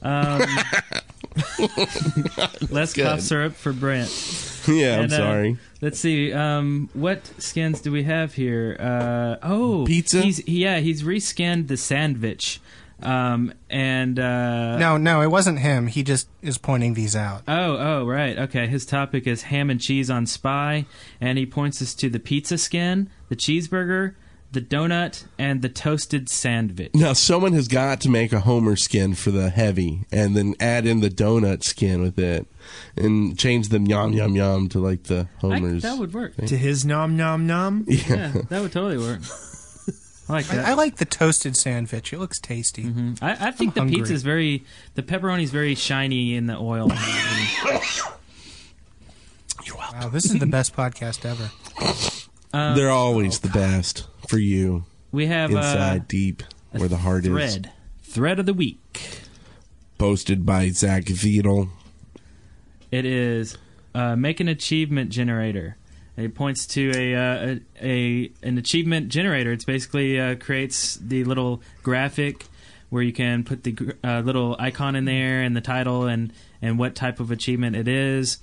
Less cough syrup for Brent. Yeah, I'm sorry. Let's see. What skins do we have here? Pizza? He's reskinned the sandwich. No, it wasn't him. He just is pointing these out. Oh, right. Okay. His topic is ham and cheese on Spy, and he points us to the pizza skin, the cheeseburger, the donut, and the toasted sandwich. Now, someone has got to make a Homer skin for the heavy, and then add in the donut skin with it, and change the yum yum yum to like the Homer's. That would work. Thing. To his nom nom nom. Yeah, that would totally work. I like that. I like the toasted sandwich. It looks tasty. Mm-hmm. I think I'm hungry. Pizza is very. The pepperoni is very shiny in the oil. You're welcome. Wow, this is the best podcast ever. They're always the best for you. We have Inside Deep, where the heart is. Thread of the week. Posted by Zach Viedel. It is make an achievement generator. It points to an achievement generator. It's basically creates the little graphic where you can put the little icon in there and the title and what type of achievement it is.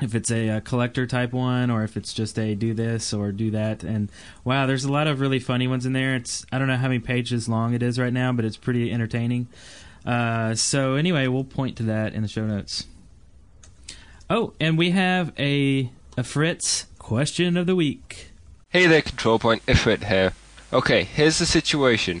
If it's a collector type one, or if it's just a do this or do that. And wow, there's a lot of really funny ones in there. I don't know how many pages long it is right now, but it's pretty entertaining. So anyway, we'll point to that in the show notes. Oh, and we have a Fritz question of the week. Hey there, Control Point. Ifrit here. Okay, here's the situation.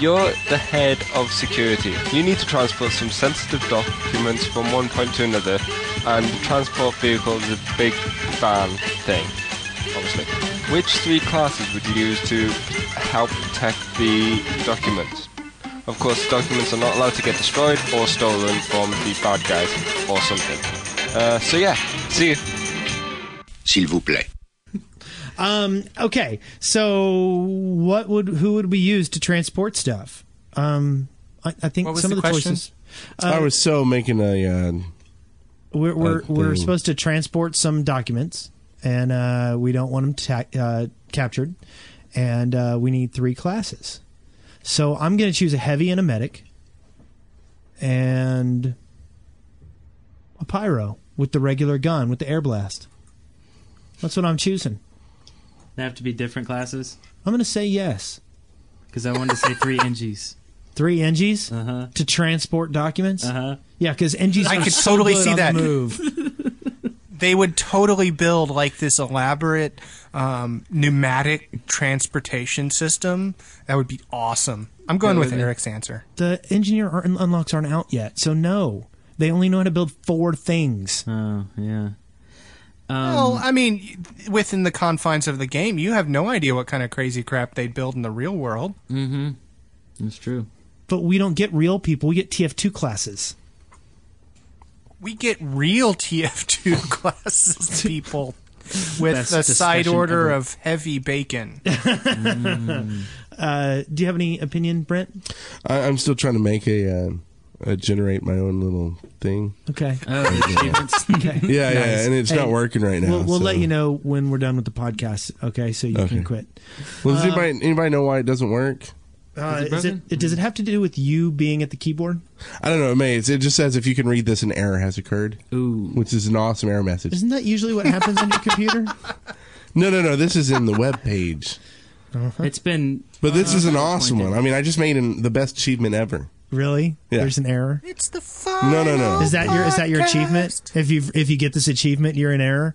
You're the head of security. You need to transport some sensitive documents from one point to another, and transport vehicles is a big van thing, obviously. Which three classes would you use to help protect the documents? Of course, documents are not allowed to get destroyed or stolen from the bad guys or something. So yeah, see you. S'il vous plaît. Okay, so who would we use to transport stuff? I think what was some of the choices. I was making a. We're supposed to transport some documents, and we don't want them captured, and we need three classes. So I'm going to choose a heavy and a medic, and a pyro with the regular gun with the air blast. That's what I'm choosing. They have to be different classes? I'm going to say yes. Because I wanted to say three NGs. Three NGs? Uh-huh. To transport documents? Uh-huh. Yeah, because NGs I could totally see that move. They would totally build like this elaborate pneumatic transportation system. That would be awesome. I'm going with Eric's answer. The engineer unlocks aren't out yet, so no. They only know how to build four things. Oh, yeah. Well, I mean, within the confines of the game, you have no idea what kind of crazy crap they'd build in the real world. Mm-hmm. That's true. But we don't get real people. We get TF2 classes. We get real TF2 classes, people, with a side order of heavy bacon. Mm. Do you have any opinion, Brent? I'm still trying to make a... generate my own little thing. Okay. Okay. Yeah, nice. Yeah, and it's not working right now. We'll let you know when we're done with the podcast, okay, so you can quit. Well, does anybody know why it doesn't work? Does it have to do with you being at the keyboard? I don't know. It may. It just says, if you can read this, an error has occurred. Ooh. Which is an awesome error message. Isn't that usually what happens on your computer? No. This is in the web page. Uh-huh. It's been... But this is an awesome one. I mean, I just made the best achievement ever. Really? Yeah. There's an error. It's the final. No. Is that your achievement? If you get this achievement, you're in error.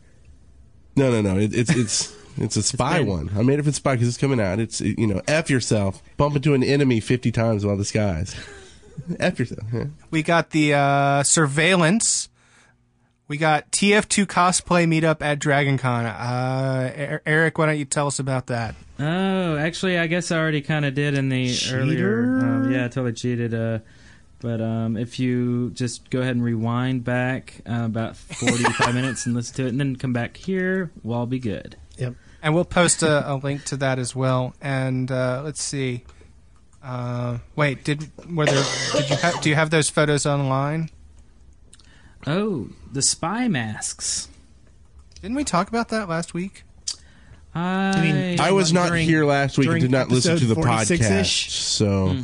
No. It's a spy one. I made it for spy because it's coming out. It's F yourself. Bump into an enemy 50 times while disguised. F yourself. Yeah. We got the surveillance. We got TF2 cosplay meetup at Dragon Con. Eric, why don't you tell us about that? Oh, actually, I guess I already kind of did in the earlier. Yeah, I totally cheated. But if you just go ahead and rewind back about 45 minutes and listen to it, and then come back here, we'll all be good. Yep. And we'll post a link to that as well. And let's see. Wait, do you have those photos online? Oh, the spy masks. Didn't we talk about that last week? I was not here last week and did not listen to the podcast. So,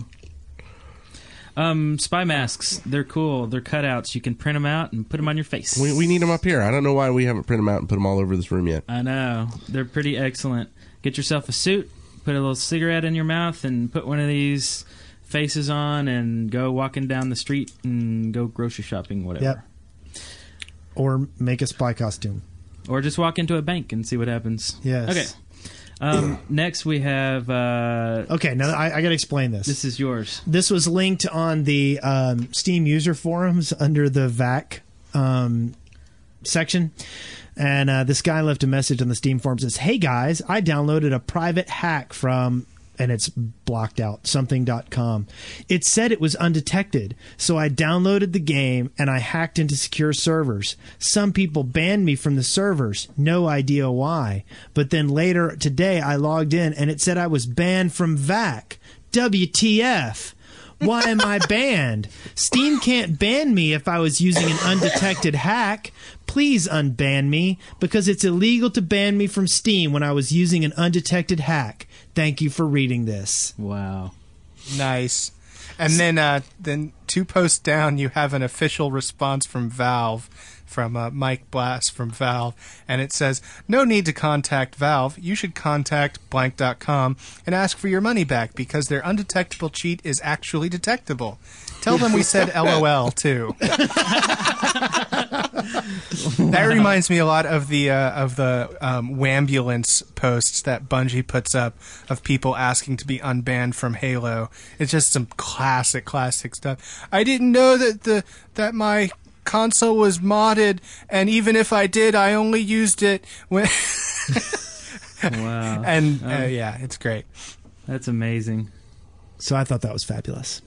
spy masks, they're cool. They're cutouts. You can print them out and put them on your face. We need them up here. I don't know why we haven't printed them out and put them all over this room yet. I know. They're pretty excellent. Get yourself a suit, put a little cigarette in your mouth, and put one of these faces on and go walking down the street and go grocery shopping, whatever. Yep. Or make a spy costume. Or just walk into a bank and see what happens. Yes. Okay. Next we have... okay, now I got to explain this. This is yours. This was linked on the Steam user forums under the VAC section. And this guy left a message on the Steam forums. Says, "Hey guys, I downloaded a private hack from..." and it's blocked out, something.com. "It said it was undetected, so I downloaded the game and I hacked into secure servers. Some people banned me from the servers, no idea why. But then later today I logged in and it said I was banned from VAC. WTF? Why am I banned? Steam can't ban me if I was using an undetected hack. Please unban me, because it's illegal to ban me from Steam when I was using an undetected hack. Thank you for reading this." Wow. Nice. And then two posts down, you have an official response from Valve, from Mike Blast from Valve, and it says, "No need to contact Valve. You should contact blank.com and ask for your money back, because their undetectable cheat is actually detectable. Tell them we said LOL, too." That reminds me a lot of the Wambulance posts that Bungie puts up of people asking to be unbanned from Halo. It's just some classic stuff. "I didn't know that that my console was modded, and even if I did, I only used it when..." Wow. And yeah, it's great. That's amazing. So I thought that was fabulous.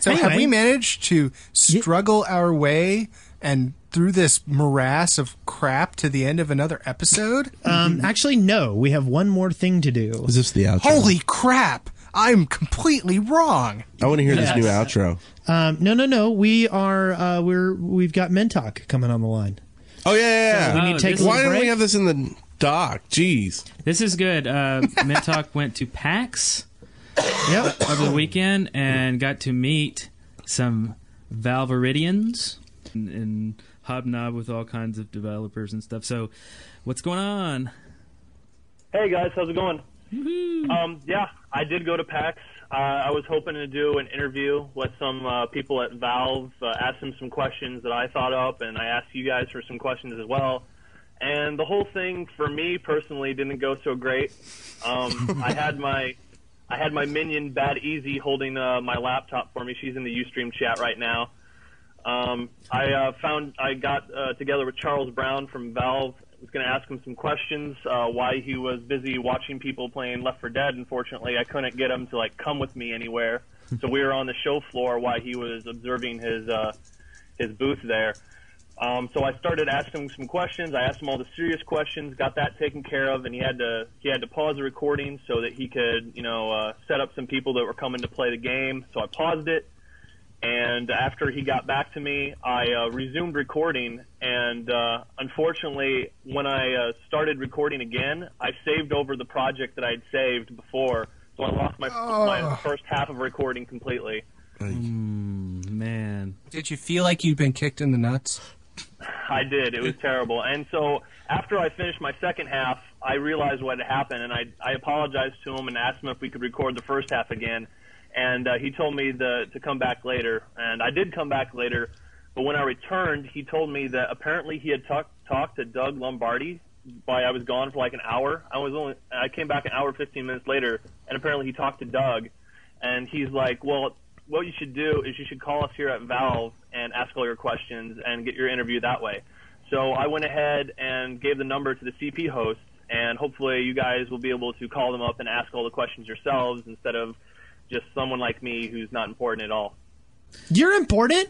So anyway, have we managed to struggle our way and through this morass of crap to the end of another episode? Actually, no. We have one more thing to do. Is this the outro? Holy crap! I'm completely wrong. I want to hear this new outro. No. We are. We've got Mentok coming on the line. Oh yeah. So we need to take a why didn't we have this in the doc? Jeez. This is good. Mentok went to PAX. Yep. Over the weekend, and got to meet some Valveridians and hobnob with all kinds of developers and stuff. So, what's going on? Hey guys, how's it going? Woo-hoo. Yeah, I did go to PAX. I was hoping to do an interview with some people at Valve, ask them some questions that I thought up, and I asked you guys for some questions as well. And the whole thing, for me personally, didn't go so great. I had my minion, Bad Easy, holding my laptop for me. She's in the Ustream chat right now. I got together with Charles Brown from Valve. I was going to ask him some questions, why he was busy watching people playing Left 4 Dead. Unfortunately, I couldn't get him to like come with me anywhere. So we were on the show floor while he was observing his booth there. So I started asking him some questions. I asked him all the serious questions, got that taken care of, and he had to pause the recording so that he could, set up some people that were coming to play the game. So I paused it, and after he got back to me, I resumed recording. And unfortunately, when I started recording again, I saved over the project that I'd saved before, so I lost my first half of recording completely. Man, did you feel like you'd been kicked in the nuts? I did. It was terrible. And so after I finished my second half, I realized what had happened, and I apologized to him and asked him if we could record the first half again. And he told me to come back later. And I did come back later, but when I returned, he told me that apparently he had talked to Doug Lombardi while I was gone for like an hour. I came back an hour, 15 minutes later, and apparently he talked to Doug. And he's like, "Well, what you should do is you should call us here at Valve and ask all your questions and get your interview that way." So I went ahead and gave the number to the CP host, and hopefully you guys will be able to call them up and ask all the questions yourselves instead of just someone like me who's not important at all. You're important?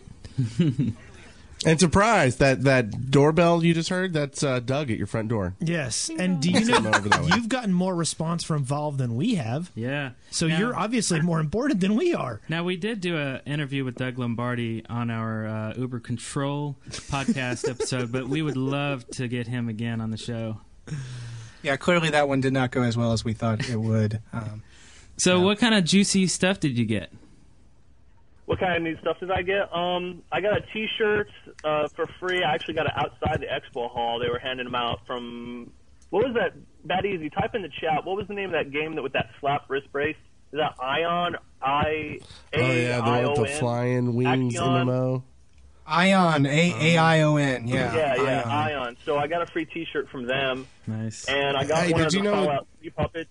And surprise, that doorbell you just heard, that's Doug at your front door. Yes. And do you know, you've gotten more response from Valve than we have. Yeah. So now, you're obviously more important than we are. Now, we did do an interview with Doug Lombardi on our Uber Control podcast episode, but we would love to get him again on the show. Yeah, clearly that one did not go as well as we thought it would. So what kind of juicy stuff did you get? What kind of new stuff did I get? I got a T-shirt for free. I actually got it outside the expo hall. They were handing them out from... What was that? Bad Easy. Type in the chat. What was the name of that game that with that slap wrist brace? Is that AION? AION? Oh, yeah, the one with the flying wings in the mo. AION, AION, yeah. Yeah, AION. So I got a free T-shirt from them. Nice. And I got one of the Fallout 3 puppets.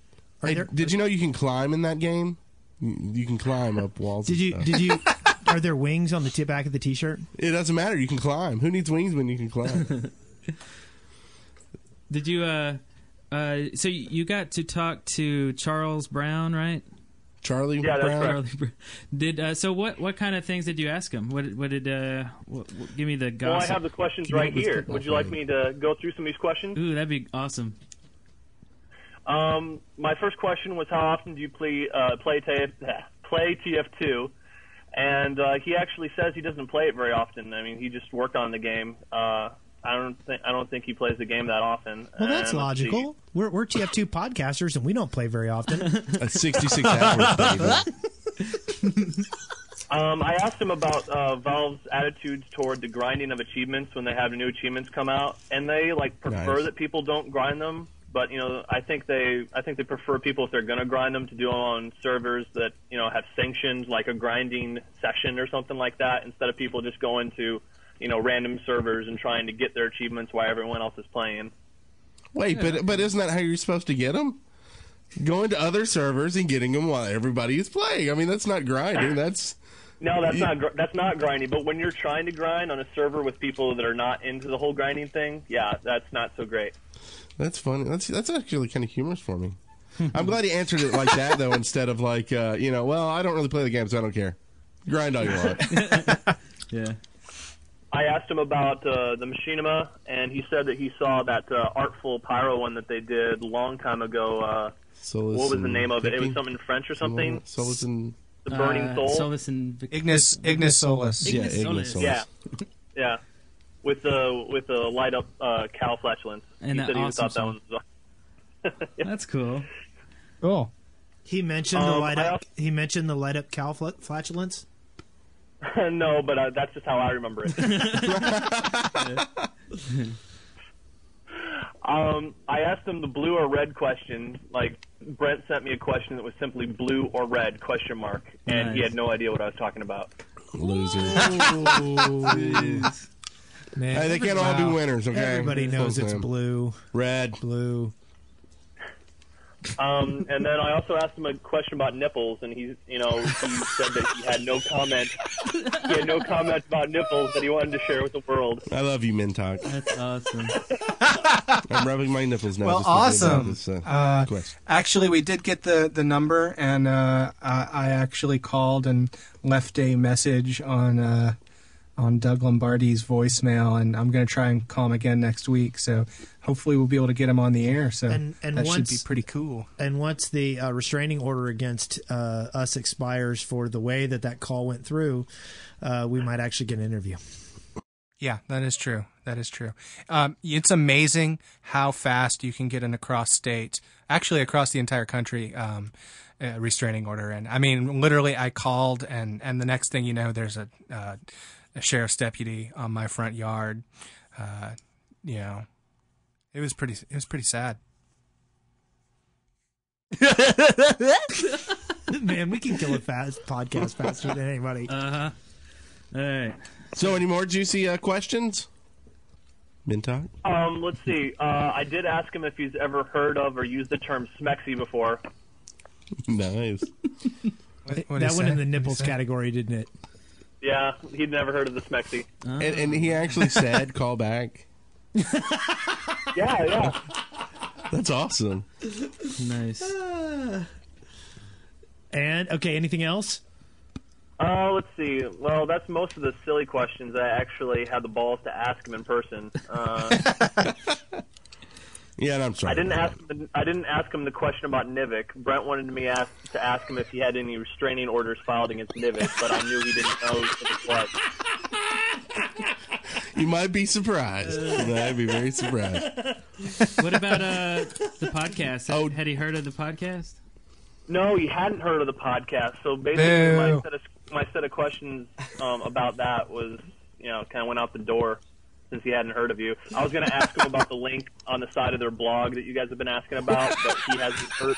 Did you know you can climb in that game? You can climb up walls. Did you? Are there wings on the tip back of the T-shirt? It doesn't matter. You can climb. Who needs wings when you can climb? Did you? So you got to talk to Charles Brown, right? Charlie Brown. That's correct. Did so? What kind of things did you ask him? What, give me the gossip. Well, I have the questions right here. Would you like me to go through some of these questions? Ooh, that'd be awesome. My first question was, how often do you play TF2? And he actually says he doesn't play it very often. I mean, he just worked on the game. I don't think he plays the game that often. Well, that's logical. We're TF2 podcasters, and we don't play very often. 66 hours, David. I asked him about Valve's attitudes toward the grinding of achievements when they have new achievements come out, and they prefer that people don't grind them. But I think they prefer people, if they're going to grind them, to do them on servers that have sanctioned, like a grinding session or something like that, instead of people just going to random servers and trying to get their achievements while everyone else is playing. Wait, but isn't that how you're supposed to get them? Going to other servers and getting them while everybody is playing. I mean, that's not grinding. That's no, that's not grinding. But when you're trying to grind on a server with people that are not into the whole grinding thing, yeah, that's not so great. That's funny. That's actually kind of humorous for me. I'm glad he answered it like that, though, instead of like, well, I don't really play the game, so I don't care. Grind all you want. Yeah. I asked him about the machinima, and he said that he saw that Artful Pyro one that they did a long time ago. What was the name of it? It was something in French or something? Solus and... The Burning Soul? Solus and... Ignis Solus. Yeah, Ignis Solus. Yeah. With the light up cow flatulence, and he said he thought that one was awesome. Yeah. That's cool. Cool. He mentioned the light up. He mentioned the light up cow flatulence. No, but that's just how I remember it. I asked him the blue or red question. Like Brent sent me a question that was simply blue or red ? And he had no idea what I was talking about. Loser. Man, hey, they can't all be winners, okay? Everybody knows it's blue. Red. Blue. And then I also asked him a question about nipples, and he said that he had no comment. He had no comment about nipples that he wanted to share with the world. I love you, Mentok. That's awesome. I'm rubbing my nipples now. Well, awesome. This, actually, we did get the number, and I actually called and left a message on Doug Lombardi's voicemail, and I'm going to try and call him again next week. So hopefully we'll be able to get him on the air. So that should be pretty cool. And once the restraining order against us expires for the way that call went through, we might actually get an interview. Yeah, that is true. That is true. It's amazing how fast you can get an across the entire country, restraining order. And I mean, literally, I called, and the next thing you know, there's a sheriff's deputy on my front yard. It was pretty sad. Man, we can kill a podcast faster than anybody. Uh-huh. All right. So any more juicy questions? Mentok? Let's see. I did ask him if he's ever heard of or used the term smexy before. Nice. That went in the nipples category, didn't it? Yeah, he'd never heard of the smexy. Oh. And he actually said, call back. Yeah. That's awesome. Nice. And, okay, anything else? Let's see. Well, that's most of the silly questions I actually had the balls to ask him in person. Yeah, and I'm sorry. I didn't ask him the question about Nivek. Brent wanted me to ask him if he had any restraining orders filed against Nivek, but I knew he didn't know what it was. You might be surprised. I'd be very surprised. What about the podcast? Oh. Had he heard of the podcast? No, he hadn't heard of the podcast. So basically, my set of questions about that was, kind of went out the door. Since he hadn't heard of you, I was going to ask him about the link on the side of their blog that you guys have been asking about, but he hasn't heard.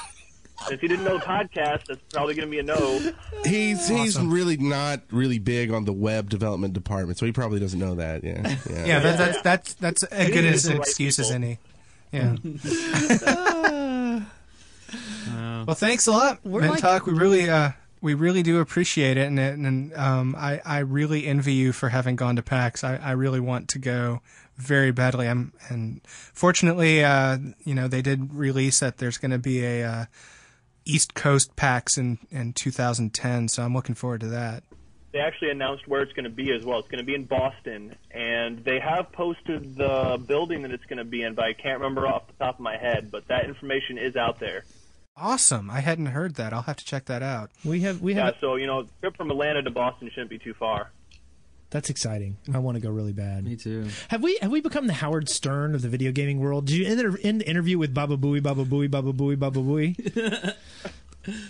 If you didn't know podcast, that's probably going to be a no. He's really not really big on the web development department, so he probably doesn't know that. Yeah. that's as good as an excuse as any. Yeah. Well, thanks a lot, Mentok. We really do appreciate it, and I really envy you for having gone to PAX. I really want to go very badly. And fortunately, they did release that there's going to be a East Coast PAX in 2010, so I'm looking forward to that. They actually announced where it's going to be as well. It's going to be in Boston, and they have posted the building that it's going to be in, but I can't remember off the top of my head, but that information is out there. Awesome. I hadn't heard that. I'll have to check that out. We have so, trip from Atlanta to Boston shouldn't be too far. That's exciting. I want to go really bad. Me too. Have we become the Howard Stern of the video gaming world? Did you end the interview with Baba Booey, Baba Booey, Baba Booey, Baba Booey?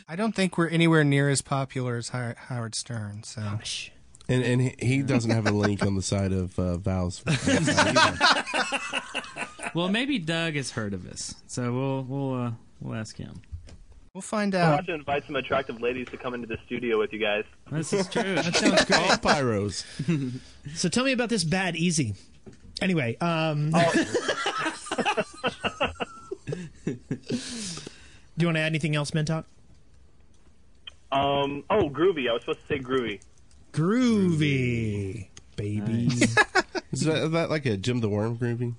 I don't think we're anywhere near as popular as Howard Stern, so. Gosh. And he doesn't have a link on the side of Val's. Well, maybe Doug has heard of us. So we'll ask him. We'll find out. We'll have to invite some attractive ladies to come into the studio with you guys. This is true. That sounds great. All pyros. So tell me about this Bad Easy. Anyway. Do you want to add anything else, Mentok? Groovy. I was supposed to say groovy. Groovy. Baby. Nice. Is that like a Jim the Worm groovy?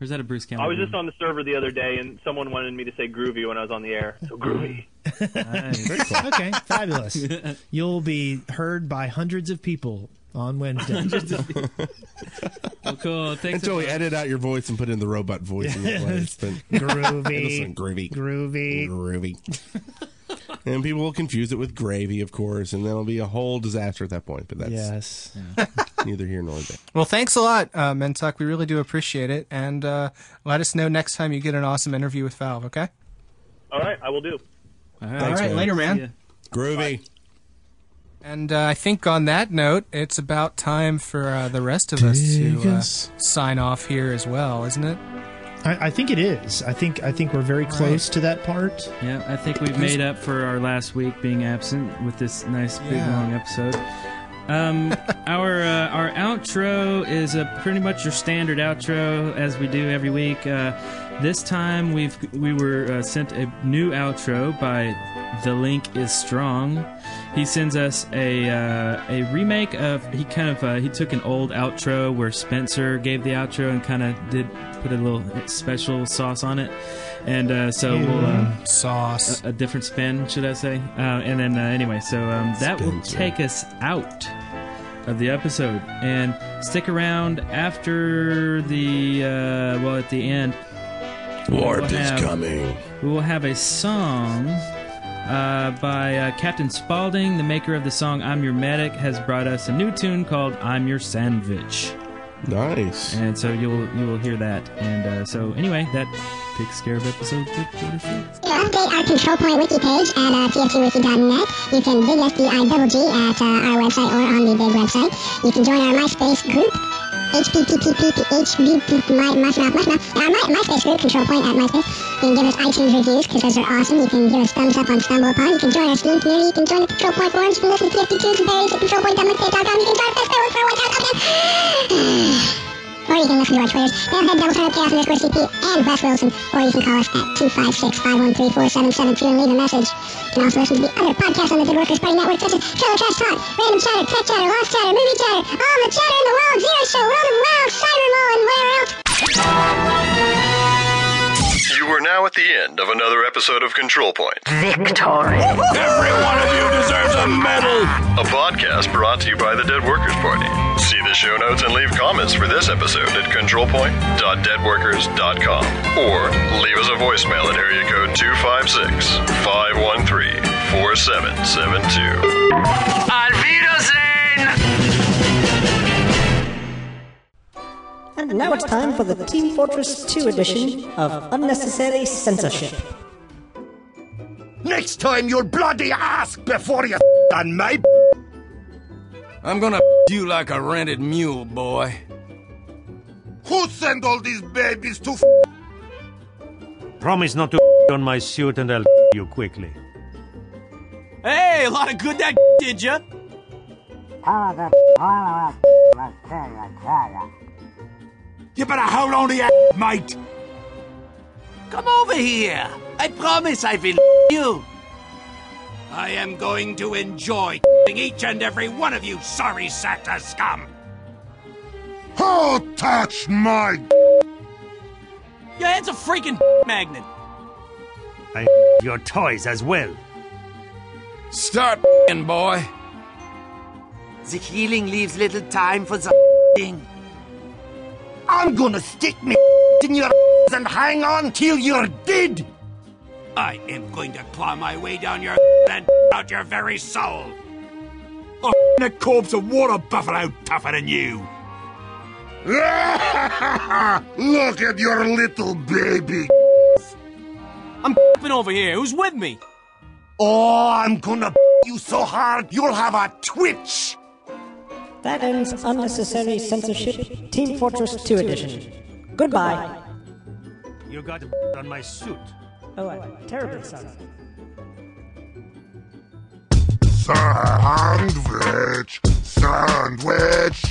Or is that a Bruce Campbell? I was just on the server the other day, and someone wanted me to say groovy when I was on the air. So groovy. Nice. Very cool. Okay, fabulous. You'll be heard by hundreds of people on Wednesday. Hundreds of people. Well, cool. Thanks. Until we edit out your voice and put in the robot voice. Groovy. Groovy. Groovy. Groovy. And people will confuse it with gravy, of course, and that'll be a whole disaster at that point. But that's neither here nor there. Well, thanks a lot, Mentok. We really do appreciate it. And let us know next time you get an awesome interview with Valve, okay? All right, I will do. All right, man. Later, man. Groovy. Bye. And I think on that note, it's about time for the rest of us to sign off here as well, isn't it? I think it is. I think we're very close to that part. Yeah, I think we've made up for our last week being absent with this nice big long episode. Our outro is pretty much your standard outro as we do every week. This time we were sent a new outro by The Link Is Strong. He sends us a remake of he took an old outro where Spencer gave the outro and kind of did put a little special sauce on it, and a different spin, should I say? And then anyway, so that will take us out of the episode, and stick around after the at the end. Warp is coming. We will have a song. By Captain Spaulding, the maker of the song I'm Your Medic, has brought us a new tune called I'm Your Sandwich. Nice. And so you will hear that. And so anyway, that takes care of episode 46. To update our Control Point wiki page at tfgwiki.net, you can dig FDIGG at our website or on the big website. You can join our MySpace group. MySpace group, Control Point at MySpace. You can give us iTunes reviews, because those are awesome. You can give us thumbs up on StumbleUpon. You can join our Steam community. You can join the Control Point forums. You can listen to 52s and various at controlpoint.myspace.com. You can join our Facebook for a one-time or you can listen to our Twitters. Doublehead, @doublefrontupchaos_CP, and Wes Wilson. Or you can call us at 256-513-4772 and leave a message. You can also listen to the other podcasts on the Good Workers Party Network, such as Trailer Trash Talk, Random Chatter, Tech Chatter, Lost Chatter, Movie Chatter, All the Chatter in the World, Zero Show, World of Wild, Cyber Mall, and whatever else. You are now at the end of another episode of Control Point. Victory. Every one of you deserves a medal. A podcast brought to you by the Dead Workers Party. See the show notes and leave comments for this episode at controlpoint.deadworkers.com or leave us a voicemail at area code 256-513-4772. Auf Wiedersehen! And now it's time for the Team Fortress 2 edition of Unnecessary Censorship. Next time you'll bloody ask before you on my... I'm gonna you like a rented mule, boy. Who sent all these babies to? Promise not to on my suit and I'll you quickly. Hey, a lot of good that did ya? You better hold on to your mate. Come over here. I promise I will you. I am going to enjoy each and every one of you sorry sacks of scum. Who touched my? Your hand's a freaking magnet. And your toys as well. Start, boy. The healing leaves little time for the thing. I'm gonna stick me in your and hang on till you're dead. I am going to claw my way down your and out your very soul. Oh, a corpse of water buffalo tougher than you. Look at your little baby. I'm over here. Who's with me? Oh, I'm gonna you so hard you'll have a twitch. That ends unnecessary censorship. Team Fortress 2 edition. Goodbye. You got on my suit. Oh, I'm terribly sorry. Sandwich, sandwich,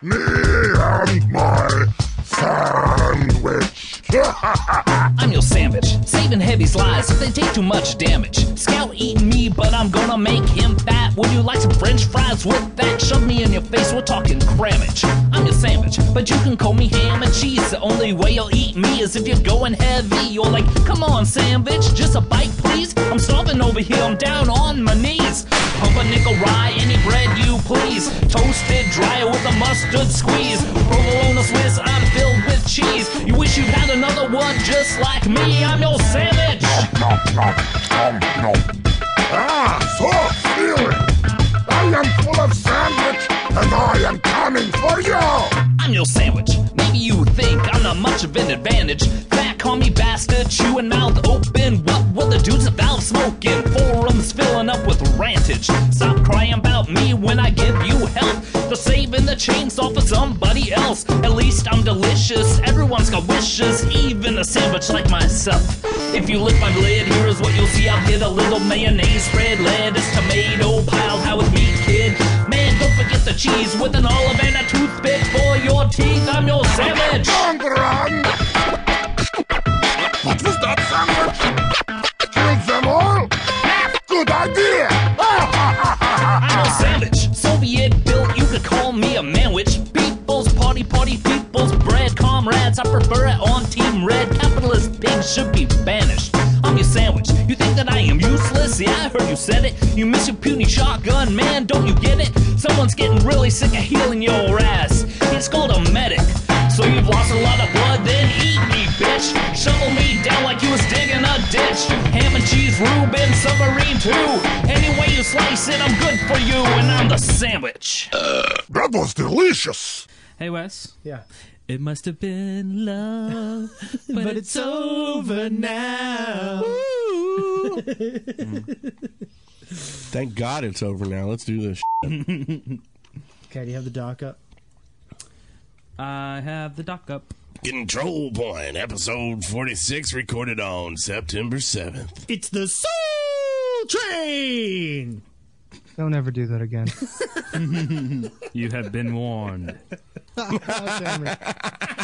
me and my sandwich. I'm your sandwich, saving heavy's lives if they take too much damage. Scout eating me, but I'm gonna make him fat. Would you like some French fries with that? Shove me in your face, we're talking crammage. I'm your sandwich, but you can call me ham and cheese. The only way you'll eat me is if you're going heavy. You're like, come on sandwich, just a bite please. I'm stomping over here, I'm down on my knees. Pumpernickel rye, any bread you please. Toasted dry with a mustard squeeze. Provolone Swiss, I'm filled with cheese. You wish you had another one just like me. I'm your sandwich. No. Ah, so feeling. I am full of sandwich, and I am coming for you. I'm your sandwich. Maybe you think I'm not much of an advantage. Fat, call me bastard, chewing mouth open. What were the dudes about smoking? Forums filling up with rantage. Stop crying about me when I give you help. They're saving the chainsaw for somebody else. At least I'm delicious. Everyone's got wishes, even a sandwich like myself. If you lick my lid, here's what you'll see. I'll get a little mayonnaise spread, lettuce, tomato, piled high with meat, kid. Man, don't forget the cheese with an olive and a toothpick for your teeth. I'm your sandwich. What was that sandwich? Kill them all? Good idea. I'm a sandwich. Soviet built, you could call me a manwich. People's party, people's bread. Comrades, I prefer it on Team Red. Capitalist pigs should be banished. I'm your sandwich. You think that I am useless? Yeah, I heard you said it. You miss your puny shotgun, man. Don't you get it? Someone's getting really sick of healing your ass. It's called a medic. So you've lost a lot of blood, then eat me, bitch. Shovel me down like you was digging a ditch. Ham and cheese, Reuben, submarine too. Any way you slice it, I'm good for you, and I'm the sandwich. That was delicious. Hey, Wes. Yeah. It must have been love, but it's over now. Thank God it's over now. Let's do this. Okay, do you have the doc up? I have the doc up. Control Point, episode 46, recorded on September 7th. It's the Soul Train! Don't ever do that again. You have been warned. Oh, damn it.